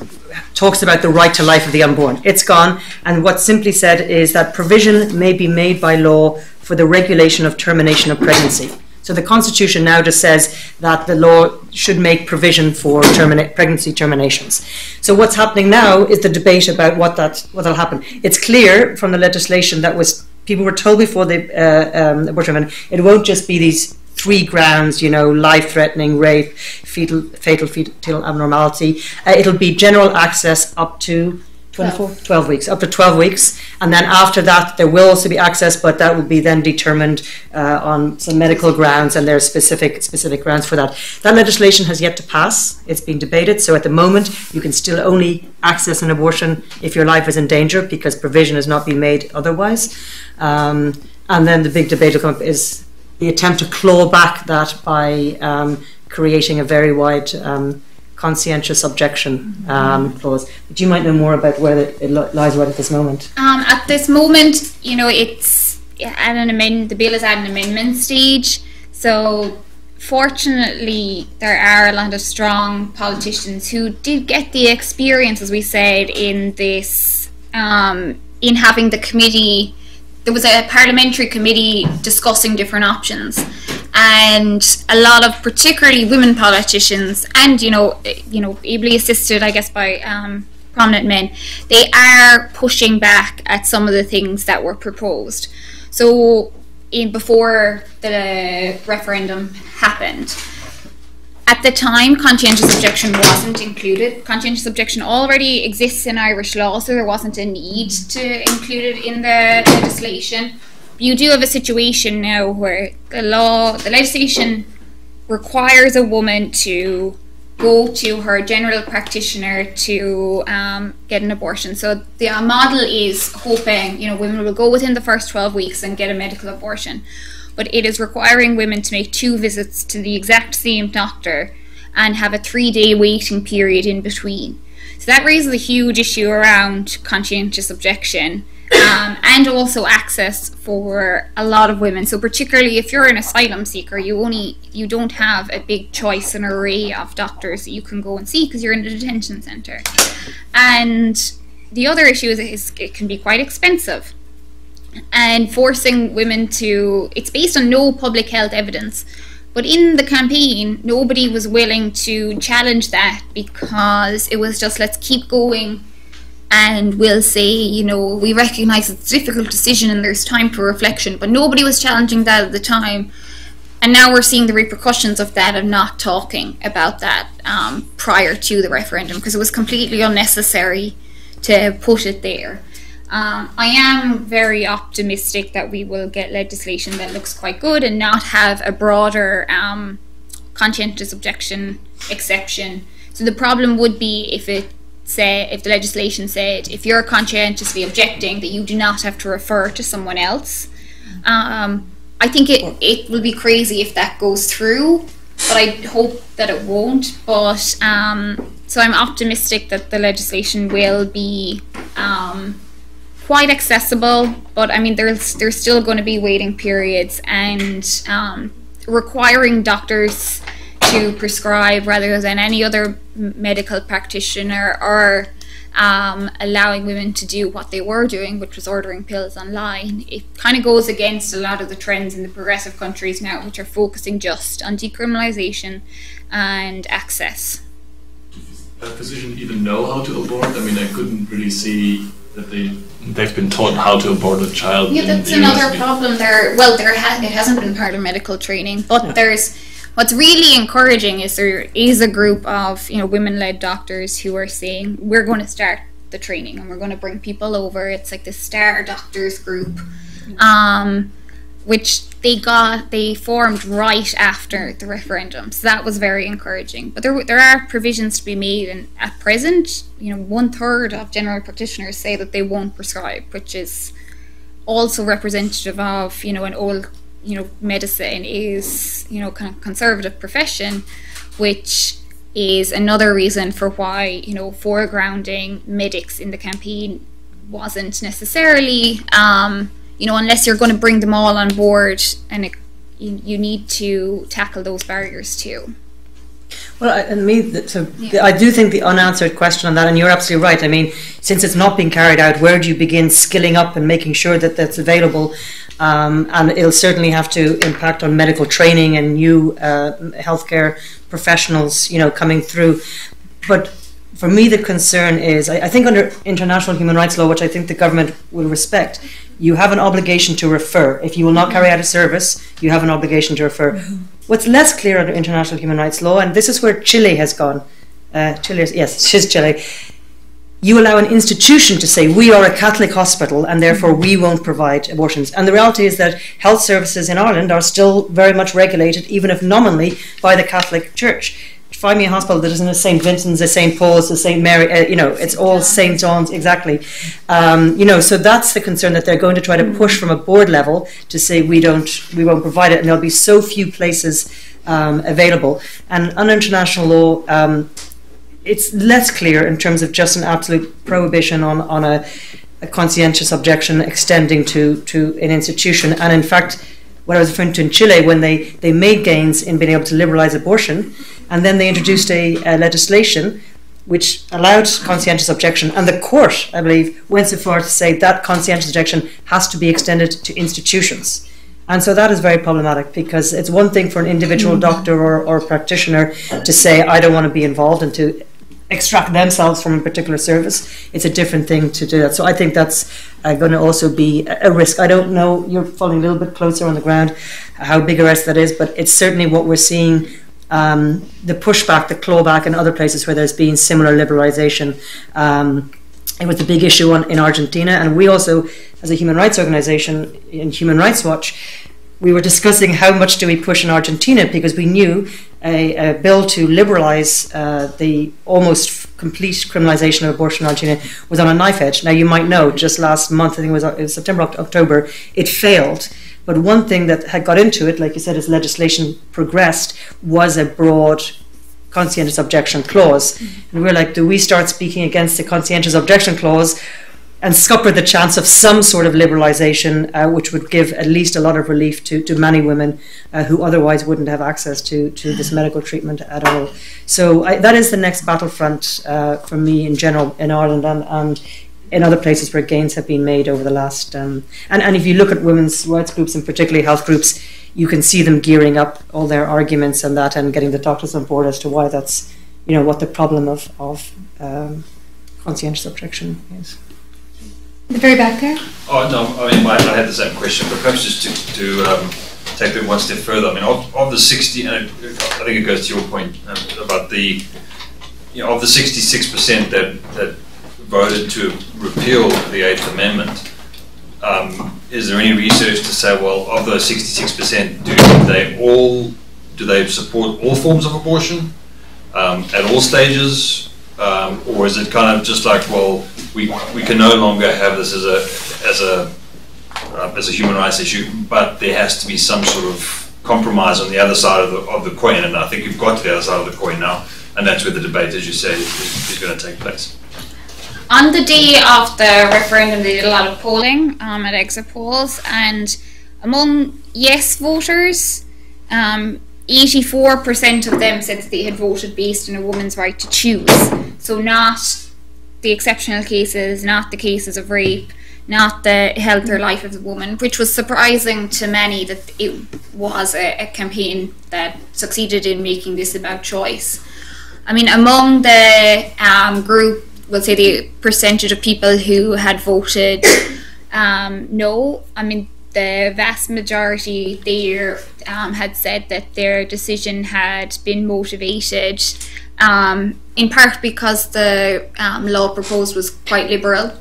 talks about the right to life of the unborn. It's gone, and what's simply said is that provision may be made by law for the regulation of termination of pregnancy. So the Constitution now just says that the law should make provision for termina- pregnancy terminations. So what's happening now is the debate about what that what will happen. It's clear from the legislation that was people were told before the uh, um, abortion amendment, it won't just be these three grounds, you know, life-threatening, rape, fetal, fatal fetal abnormality. Uh, it'll be general access up to twelve weeks, up to twelve weeks. And then after that, there will also be access, but that will be then determined uh, on some medical grounds, and there are specific, specific grounds for that. That legislation has yet to pass. It's been debated. So at the moment, you can still only access an abortion if your life is in danger, because provision has not been made otherwise. Um, and then the big debate will come up is the attempt to claw back that by um, creating a very wide um, conscientious objection um, clause. But you might know more about where it, it lies right at this moment. Um, at this moment, you know, it's at an amend. The bill is at an amendment stage. So, fortunately, there are a lot of strong politicians who did get the experience, as we said, in this, um, in having the committee. There was a parliamentary committee discussing different options, and a lot of particularly women politicians, and you know, you know, ably assisted, I guess, by um, prominent men. They are pushing back at some of the things that were proposed. So, in before the referendum happened, at the time, conscientious objection wasn't included. Conscientious objection already exists in Irish law, so there wasn't a need to include it in the legislation. You do have a situation now where the law, the legislation requires a woman to go to her general practitioner to um, get an abortion. So the model is hoping, you know, women will go within the first twelve weeks and get a medical abortion. But it is requiring women to make two visits to the exact same doctor and have a three-day waiting period in between. So that raises a huge issue around conscientious objection um, and also access for a lot of women. So particularly if you're an asylum seeker, you only you don't have a big choice, an array of doctors that you can go and see because you're in a detention centre. And the other issue is, is it can be quite expensive. And forcing women to, it's based on no public health evidence. But in the campaign, nobody was willing to challenge that because it was just, let's keep going and we'll say, you know, we recognise it's a difficult decision and there's time for reflection. But nobody was challenging that at the time. And now we're seeing the repercussions of that, of not talking about that um, prior to the referendum, because it was completely unnecessary to put it there. Um, I am very optimistic that we will get legislation that looks quite good and not have a broader um, conscientious objection exception. So the problem would be if it say, if the legislation said, if you're conscientiously objecting, that you do not have to refer to someone else. Um, I think it, it will be crazy if that goes through, but I hope that it won't. But um, so I'm optimistic that the legislation will be um, quite accessible, but I mean, there's, there's still going to be waiting periods, and um, requiring doctors to prescribe rather than any other medical practitioner, or Um, allowing women to do what they were doing, which was ordering pills online. It kind of goes against a lot of the trends in the progressive countries now, which are focusing just on decriminalization and access. Does a physician even know how to abort? I mean, I couldn't really see that they, they've been taught how to abort a child. Yeah, that's another problem. There, well, there ha it hasn't been part of medical training, but yeah. there's What's really encouraging is there is a group of you know women-led doctors who are saying, we're going to start the training and we're going to bring people over. It's like the Star Doctors group, um, which they got they formed right after the referendum. So that was very encouraging. But there there are provisions to be made, and at present, you know, one third of general practitioners say that they won't prescribe, which is also representative of you know an old. You know, medicine is, you know, kind of conservative profession, which is another reason for why, you know, foregrounding medics in the campaign wasn't necessarily, um, you know, unless you're going to bring them all on board, and it, you, you need to tackle those barriers too. Well, I, I mean, so yeah. I do think the unanswered question on that, and you're absolutely right. I mean, since it's not being carried out, where do you begin skilling up and making sure that that's available? Um, and it'll certainly have to impact on medical training and new uh, healthcare professionals, you know, coming through. But for me, the concern is, I, I think under international human rights law, which I think the government will respect, you have an obligation to refer. If you will not carry out a service, you have an obligation to refer. Mm-hmm. What's less clear under international human rights law, and this is where Chile has gone, uh, Chile is, yes, she's Chile, you allow an institution to say, we are a Catholic hospital and therefore we won't provide abortions. And the reality is that health services in Ireland are still very much regulated, even if nominally, by the Catholic Church. Find me a hospital that isn't a Saint Vincent's, a Saint Paul's, a Saint Mary, uh, you know, it's all Saint John's, exactly. Um, you know, so that's the concern, that they're going to try to push from a board level to say we don't, we won't provide it, and there'll be so few places um, available. And under international law, um, it's less clear in terms of just an absolute prohibition on, on a, a conscientious objection extending to, to an institution. And in fact, what I was referring to in Chile, when they, they made gains in being able to liberalize abortion, and then they introduced a, a legislation which allowed conscientious objection, and the court, I believe, went so far to say that conscientious objection has to be extended to institutions. And so that is very problematic, because it's one thing for an individual doctor or, or practitioner to say, I don't want to be involved, and to extract themselves from a particular service. It's a different thing to do that. So I think that's uh, going to also be a risk. I don't know, you're following a little bit closer on the ground, how big a risk that is, but it's certainly what we're seeing. Um, the pushback, the clawback in other places where there's been similar liberalization. Um, it was a big issue on, in Argentina, and we also, as a human rights organization in Human Rights Watch, we were discussing how much do we push in Argentina, because we knew a, a bill to liberalize uh, the almost complete criminalization of abortion in Argentina was on a knife edge. Now, you might know, just last month, I think it was, it was September, October, it failed. But one thing that had got into it, like you said, as legislation progressed, was a broad conscientious objection clause. Mm-hmm. And we're like, do we start speaking against the conscientious objection clause and scupper the chance of some sort of liberalization, uh, which would give at least a lot of relief to, to many women uh, who otherwise wouldn't have access to, to this medical treatment at all. So I, that is the next battlefront uh, for me in general in Ireland, and, and in other places where gains have been made over the last, um, and, and if you look at women's rights groups and particularly health groups, you can see them gearing up all their arguments and that, and getting the doctors on board as to why that's, you know, what the problem of, of um, conscientious objection is. The very back there? Oh, no, I mean, I had the same question, but perhaps just to, to um, take it one step further. I mean, of, of the sixty, and it, I think it goes to your point um, about the, you know, of the sixty-six percent that that voted to repeal the Eighth Amendment. Um, is there any research to say, well, of those sixty-six percent, do they all do they support all forms of abortion um, at all stages? Um, or is it kind of just like, well, we we can no longer have this as a as a uh, as a human rights issue, but there has to be some sort of compromise on the other side of the of the coin, and I think you've got to the other side of the coin now, and that's where the debate, as you say, is, is going to take place. On the day of the referendum, they did a lot of polling um, at exit polls, and among yes voters, Um, eighty-four percent of them said that they had voted based on a woman's right to choose. So not the exceptional cases, not the cases of rape, not the health or life of the woman, which was surprising to many that it was a, a campaign that succeeded in making this about choice. I mean, among the um, group, we'll say the percentage of people who had voted um, no, I mean, the vast majority there um, had said that their decision had been motivated um, in part because the um, law proposed was quite liberal,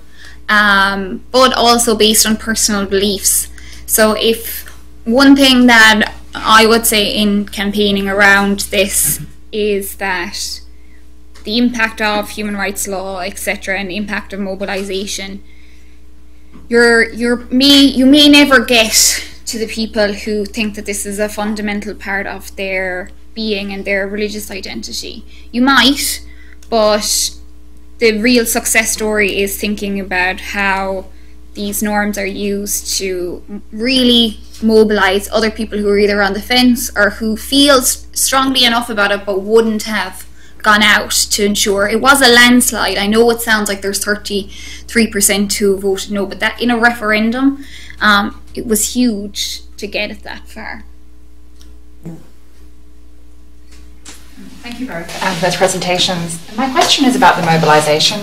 um, but also based on personal beliefs. So if one thing that I would say in campaigning around this is that the impact of human rights law, et cetera, and the impact of mobilization, You're, you're may, you may never get to the people who think that this is a fundamental part of their being and their religious identity. You might, but the real success story is thinking about how these norms are used to really mobilize other people who are either on the fence or who feel strongly enough about it but wouldn't have gone out to ensure. It was a landslide. I know it sounds like there's thirty-three percent who voted no, but that in a referendum, um, it was huge to get it that far. Thank you both uh, for those presentations. My question is about the mobilisation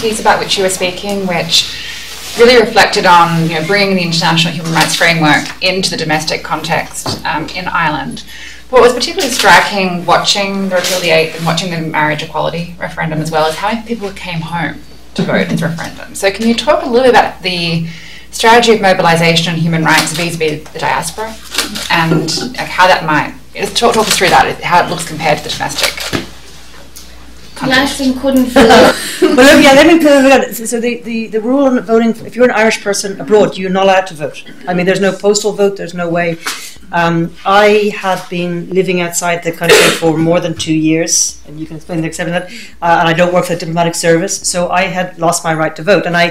piece about which you were speaking, which really reflected on you know, bringing the international human rights framework into the domestic context um, in Ireland. What was particularly striking watching the Repeal the Eighth and watching the marriage equality referendum as well is how many people came home to vote in the referendum. So can you talk a little bit about the strategy of mobilisation on human rights vis-a-vis the diaspora and like, how that might, talk, talk us through that, how it looks compared to the domestic context. Last couldn't Well, yeah, let me look at it. So the, the, the rule on voting, if you're an Irish person abroad, you're not allowed to vote. I mean, there's no postal vote, there's no way. Um, I have been living outside the country for more than two years, and you can explain the exception to that, uh, and I don't work for the diplomatic service, so I had lost my right to vote. And I,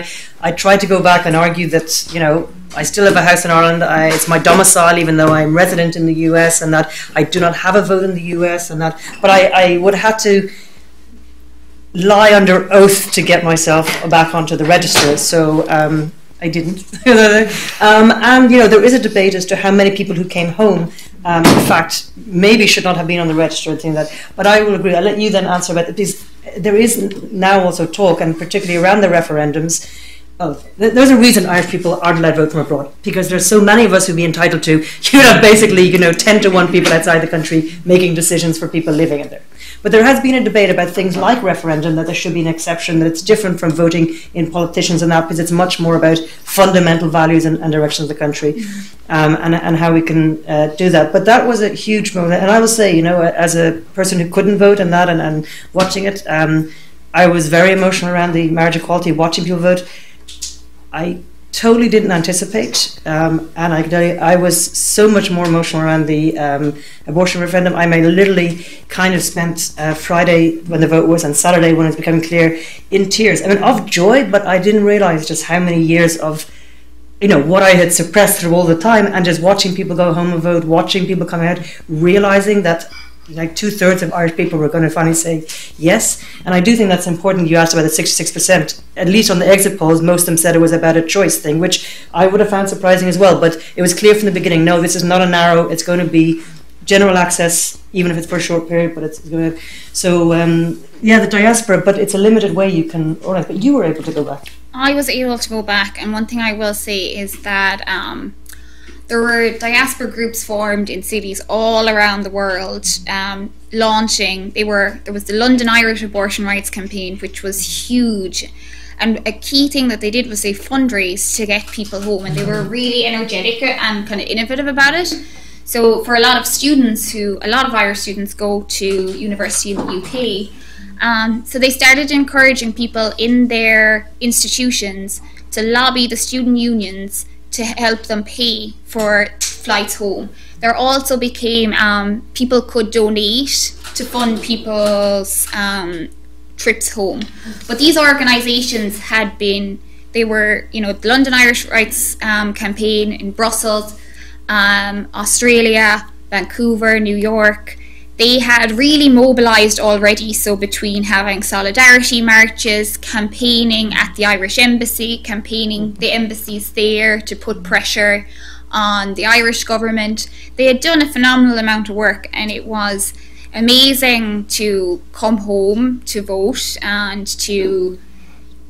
I tried to go back and argue that, you know, I still have a house in Ireland, I, it's my domicile even though I'm resident in the U S, and that I do not have a vote in the U S, and that, but I, I would have to lie under oath to get myself back onto the register, so... Um, I didn't. um, and, you know, there is a debate as to how many people who came home, um, in fact, maybe should not have been on the register and things like that. But I will agree. I'll let you then answer about it. Because there is now also talk, and particularly around the referendums, oh, there's a reason Irish people aren't allowed to vote from abroad, because there's so many of us who'd be entitled to, you know, basically, you know, ten to one people outside the country making decisions for people living in there. But there has been a debate about things like referendum, that there should be an exception, that it's different from voting in politicians and that, because it's much more about fundamental values and, and direction of the country um, and, and how we can uh, do that. But that was a huge moment. And I will say, you know, as a person who couldn't vote and that and, and watching it, um, I was very emotional around the marriage equality, watching people vote. I totally didn't anticipate, um, and I can tell you, I was so much more emotional around the um, abortion referendum. I mean, literally kind of spent uh, Friday when the vote was and Saturday when it was becoming clear in tears. I mean, of joy, but I didn't realize just how many years of, you know, what I had suppressed through all the time, and just watching people go home and vote, watching people come out, realizing that like two-thirds of Irish people were going to finally say yes. And I do think that's important. You asked about the sixty-six percent. At least on the exit polls, most of them said it was about a choice thing, which I would have found surprising as well. But it was clear from the beginning, no, this is not a narrow. It's going to be general access, even if it's for a short period. But it's going to... So, um, yeah, the diaspora, but it's a limited way you can... All right, but you were able to go back. I was able to go back. And one thing I will say is that... Um, There were diaspora groups formed in cities all around the world, um, launching, they were, there was the London Irish Abortion Rights Campaign, which was huge. And a key thing that they did was they fundraised to get people home, and they were really energetic and kind of innovative about it. So for a lot of students who, a lot of Irish students go to university in the U K, um, so they started encouraging people in their institutions to lobby the student unions to help them pay for flights home. There also became, um, people could donate to fund people's um, trips home. But these organisations had been, they were, you know, the London Irish Rights um, Campaign in Brussels, um, Australia, Vancouver, New York. They had really mobilised already, so between having solidarity marches, campaigning at the Irish Embassy, campaigning the embassies there to put pressure on the Irish government, they had done a phenomenal amount of work, and it was amazing to come home to vote. And to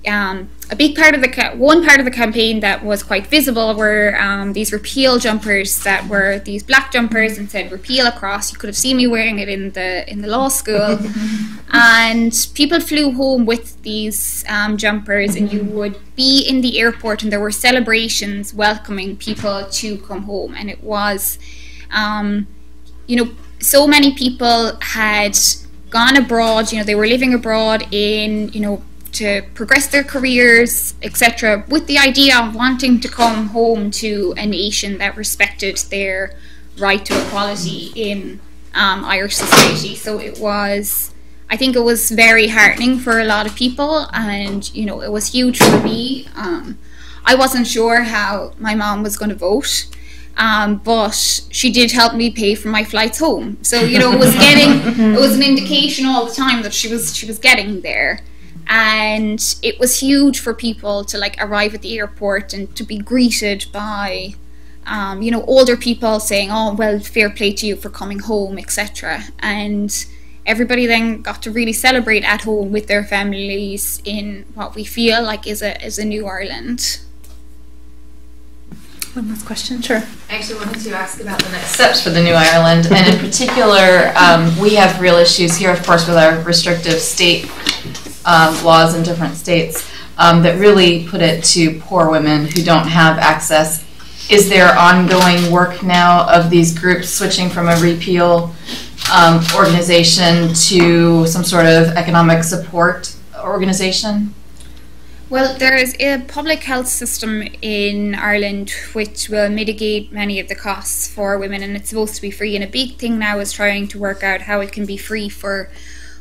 um, a big part of the, one part of the campaign that was quite visible were um, these repeal jumpers that were these black jumpers and said repeal across. You could have seen me wearing it in the in the law school. And people flew home with these um, jumpers, and you would be in the airport and there were celebrations welcoming people to come home. And it was, um, you know, so many people had gone abroad, you know, they were living abroad in, you know, to progress their careers, et cetera, with the idea of wanting to come home to a nation that respected their right to equality in um, Irish society. So it was, I think it was very heartening for a lot of people, and, you know, it was huge for me. Um, I wasn't sure how my mom was going to vote, um, but she did help me pay for my flights home. So, you know, it was getting, it was an indication all the time that she was, she was getting there. And it was huge for people to like arrive at the airport and to be greeted by, um, you know, older people saying, "Oh, well, fair play to you for coming home," et cetera. And everybody then got to really celebrate at home with their families in what we feel like is a is a new Ireland. One last question, sure. I actually wanted to ask about the next steps for the New Ireland, and in particular, um, we have real issues here, of course, with our restrictive state Um, laws in different states um, that really put it to poor women who don't have access. Is there ongoing work now of these groups switching from a repeal um, organization to some sort of economic support organization? Well, there is a public health system in Ireland which will mitigate many of the costs for women, and it's supposed to be free. And a big thing now is trying to work out how it can be free for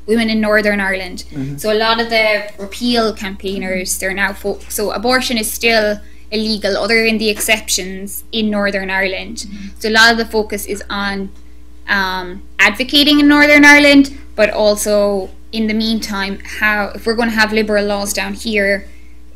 women in Northern Ireland. Mm-hmm. So a lot of the repeal campaigners, they're now fo so abortion is still illegal, other than the exceptions in Northern Ireland. Mm-hmm. So a lot of the focus is on um, advocating in Northern Ireland, but also in the meantime, how if we're going to have liberal laws down here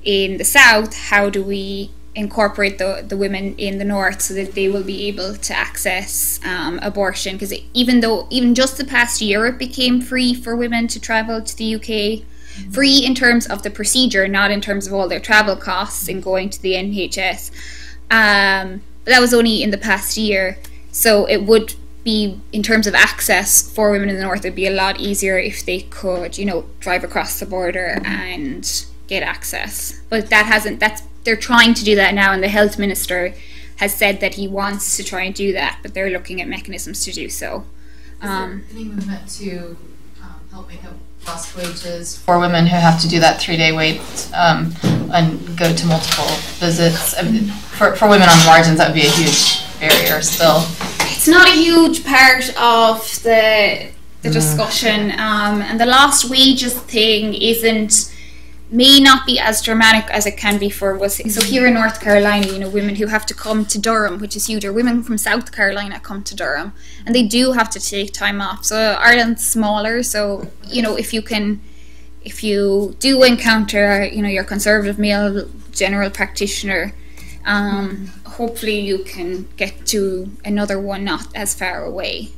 in the south, how do we incorporate the, the women in the north so that they will be able to access um, abortion? Because even though even just the past year it became free for women to travel to the U K, mm-hmm. free in terms of the procedure, not in terms of all their travel costs and going to the N H S, um, but that was only in the past year. So it would be, in terms of access for women in the north, it'd be a lot easier if they could, you know, drive across the border and get access. But that hasn't, that's they're trying to do that now, and the health minister has said that he wants to try and do that, but they're looking at mechanisms to do so. Um, Is there any movement to um, help make up lost wages for women who have to do that three-day wait um, and go to multiple visits? I mean, for, for women on the margins, that would be a huge barrier still. It's not a huge part of the, the discussion, um, and the lost wages thing isn't, may not be as dramatic as it can be for us. So here in North Carolina, you know, women who have to come to Durham, which is huge, or women from South Carolina come to Durham, and they do have to take time off. So Ireland's smaller, so, you know, if you can, if you do encounter, you know, your conservative male general practitioner, um, hopefully you can get to another one not as far away.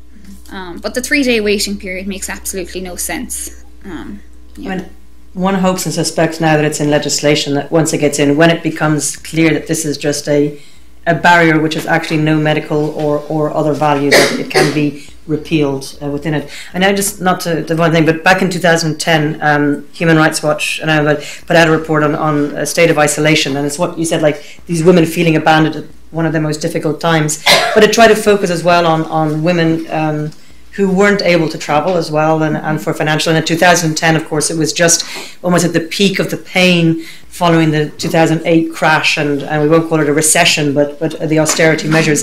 Um, but the three-day waiting period makes absolutely no sense. Um, yeah. When one hopes and suspects now that it's in legislation that once it gets in, when it becomes clear that this is just a, a a barrier which has actually no medical or, or other value, that it can be repealed uh, within it. And now, just not to do one thing, but back in two thousand ten, um, Human Rights Watch and I put out a report on, on a state of isolation, and it's what you said, like these women feeling abandoned at one of their most difficult times. But it tried to focus as well on, on women um, who weren't able to travel as well, and, and for financial. And in two thousand ten, of course, it was just almost at the peak of the pain following the two thousand eight crash, and, and we won't call it a recession, but, but the austerity measures.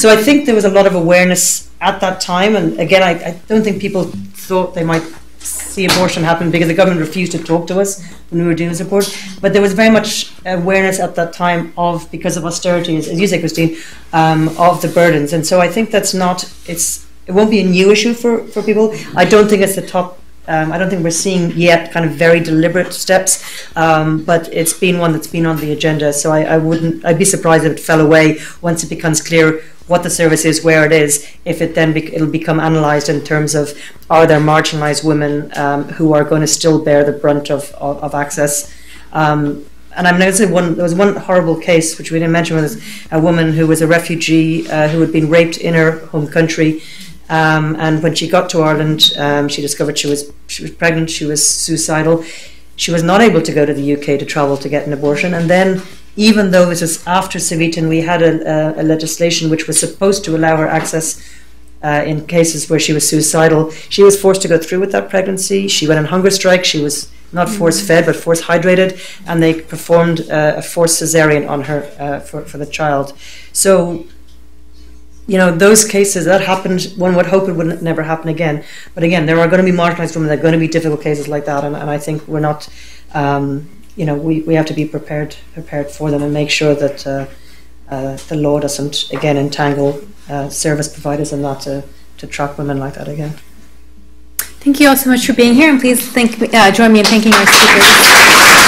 So I think there was a lot of awareness at that time, and again, I, I don't think people thought they might see abortion happen because the government refused to talk to us when we were doing this report. But there was very much awareness at that time of, because of austerity, as you say, Christine, um, of the burdens. And so I think that's not, it's, it won't be a new issue for, for people. I don't think it's the top. Um, I don't think we're seeing yet kind of very deliberate steps, um, but it's been one that's been on the agenda. So I, I wouldn't, I'd be surprised if it fell away once it becomes clear what the service is, where it is, if it then be, it'll become analysed in terms of, are there marginalised women um, who are going to still bear the brunt of, of, of access? Um, and I'm going to say one, there was one horrible case, which we didn't mention, was a woman who was a refugee uh, who had been raped in her home country. Um, and when she got to Ireland, um, she discovered she was she was pregnant, she was suicidal. She was not able to go to the U K to travel to get an abortion. And then, even though this was after Savita, we had a, a, a legislation which was supposed to allow her access uh, in cases where she was suicidal, she was forced to go through with that pregnancy. She went on hunger strike. She was not force-fed, but force-hydrated, and they performed uh, a forced cesarean on her uh, for, for the child. So, you know, those cases that happened, one would hope it would never happen again. But again, there are going to be marginalized women, there are going to be difficult cases like that, and, and I think we're not, um, you know, we, we have to be prepared prepared for them and make sure that uh, uh, the law doesn't, again, entangle uh, service providers and not to, to track women like that again. Thank you all so much for being here, and please thank, uh, join me in thanking our speakers.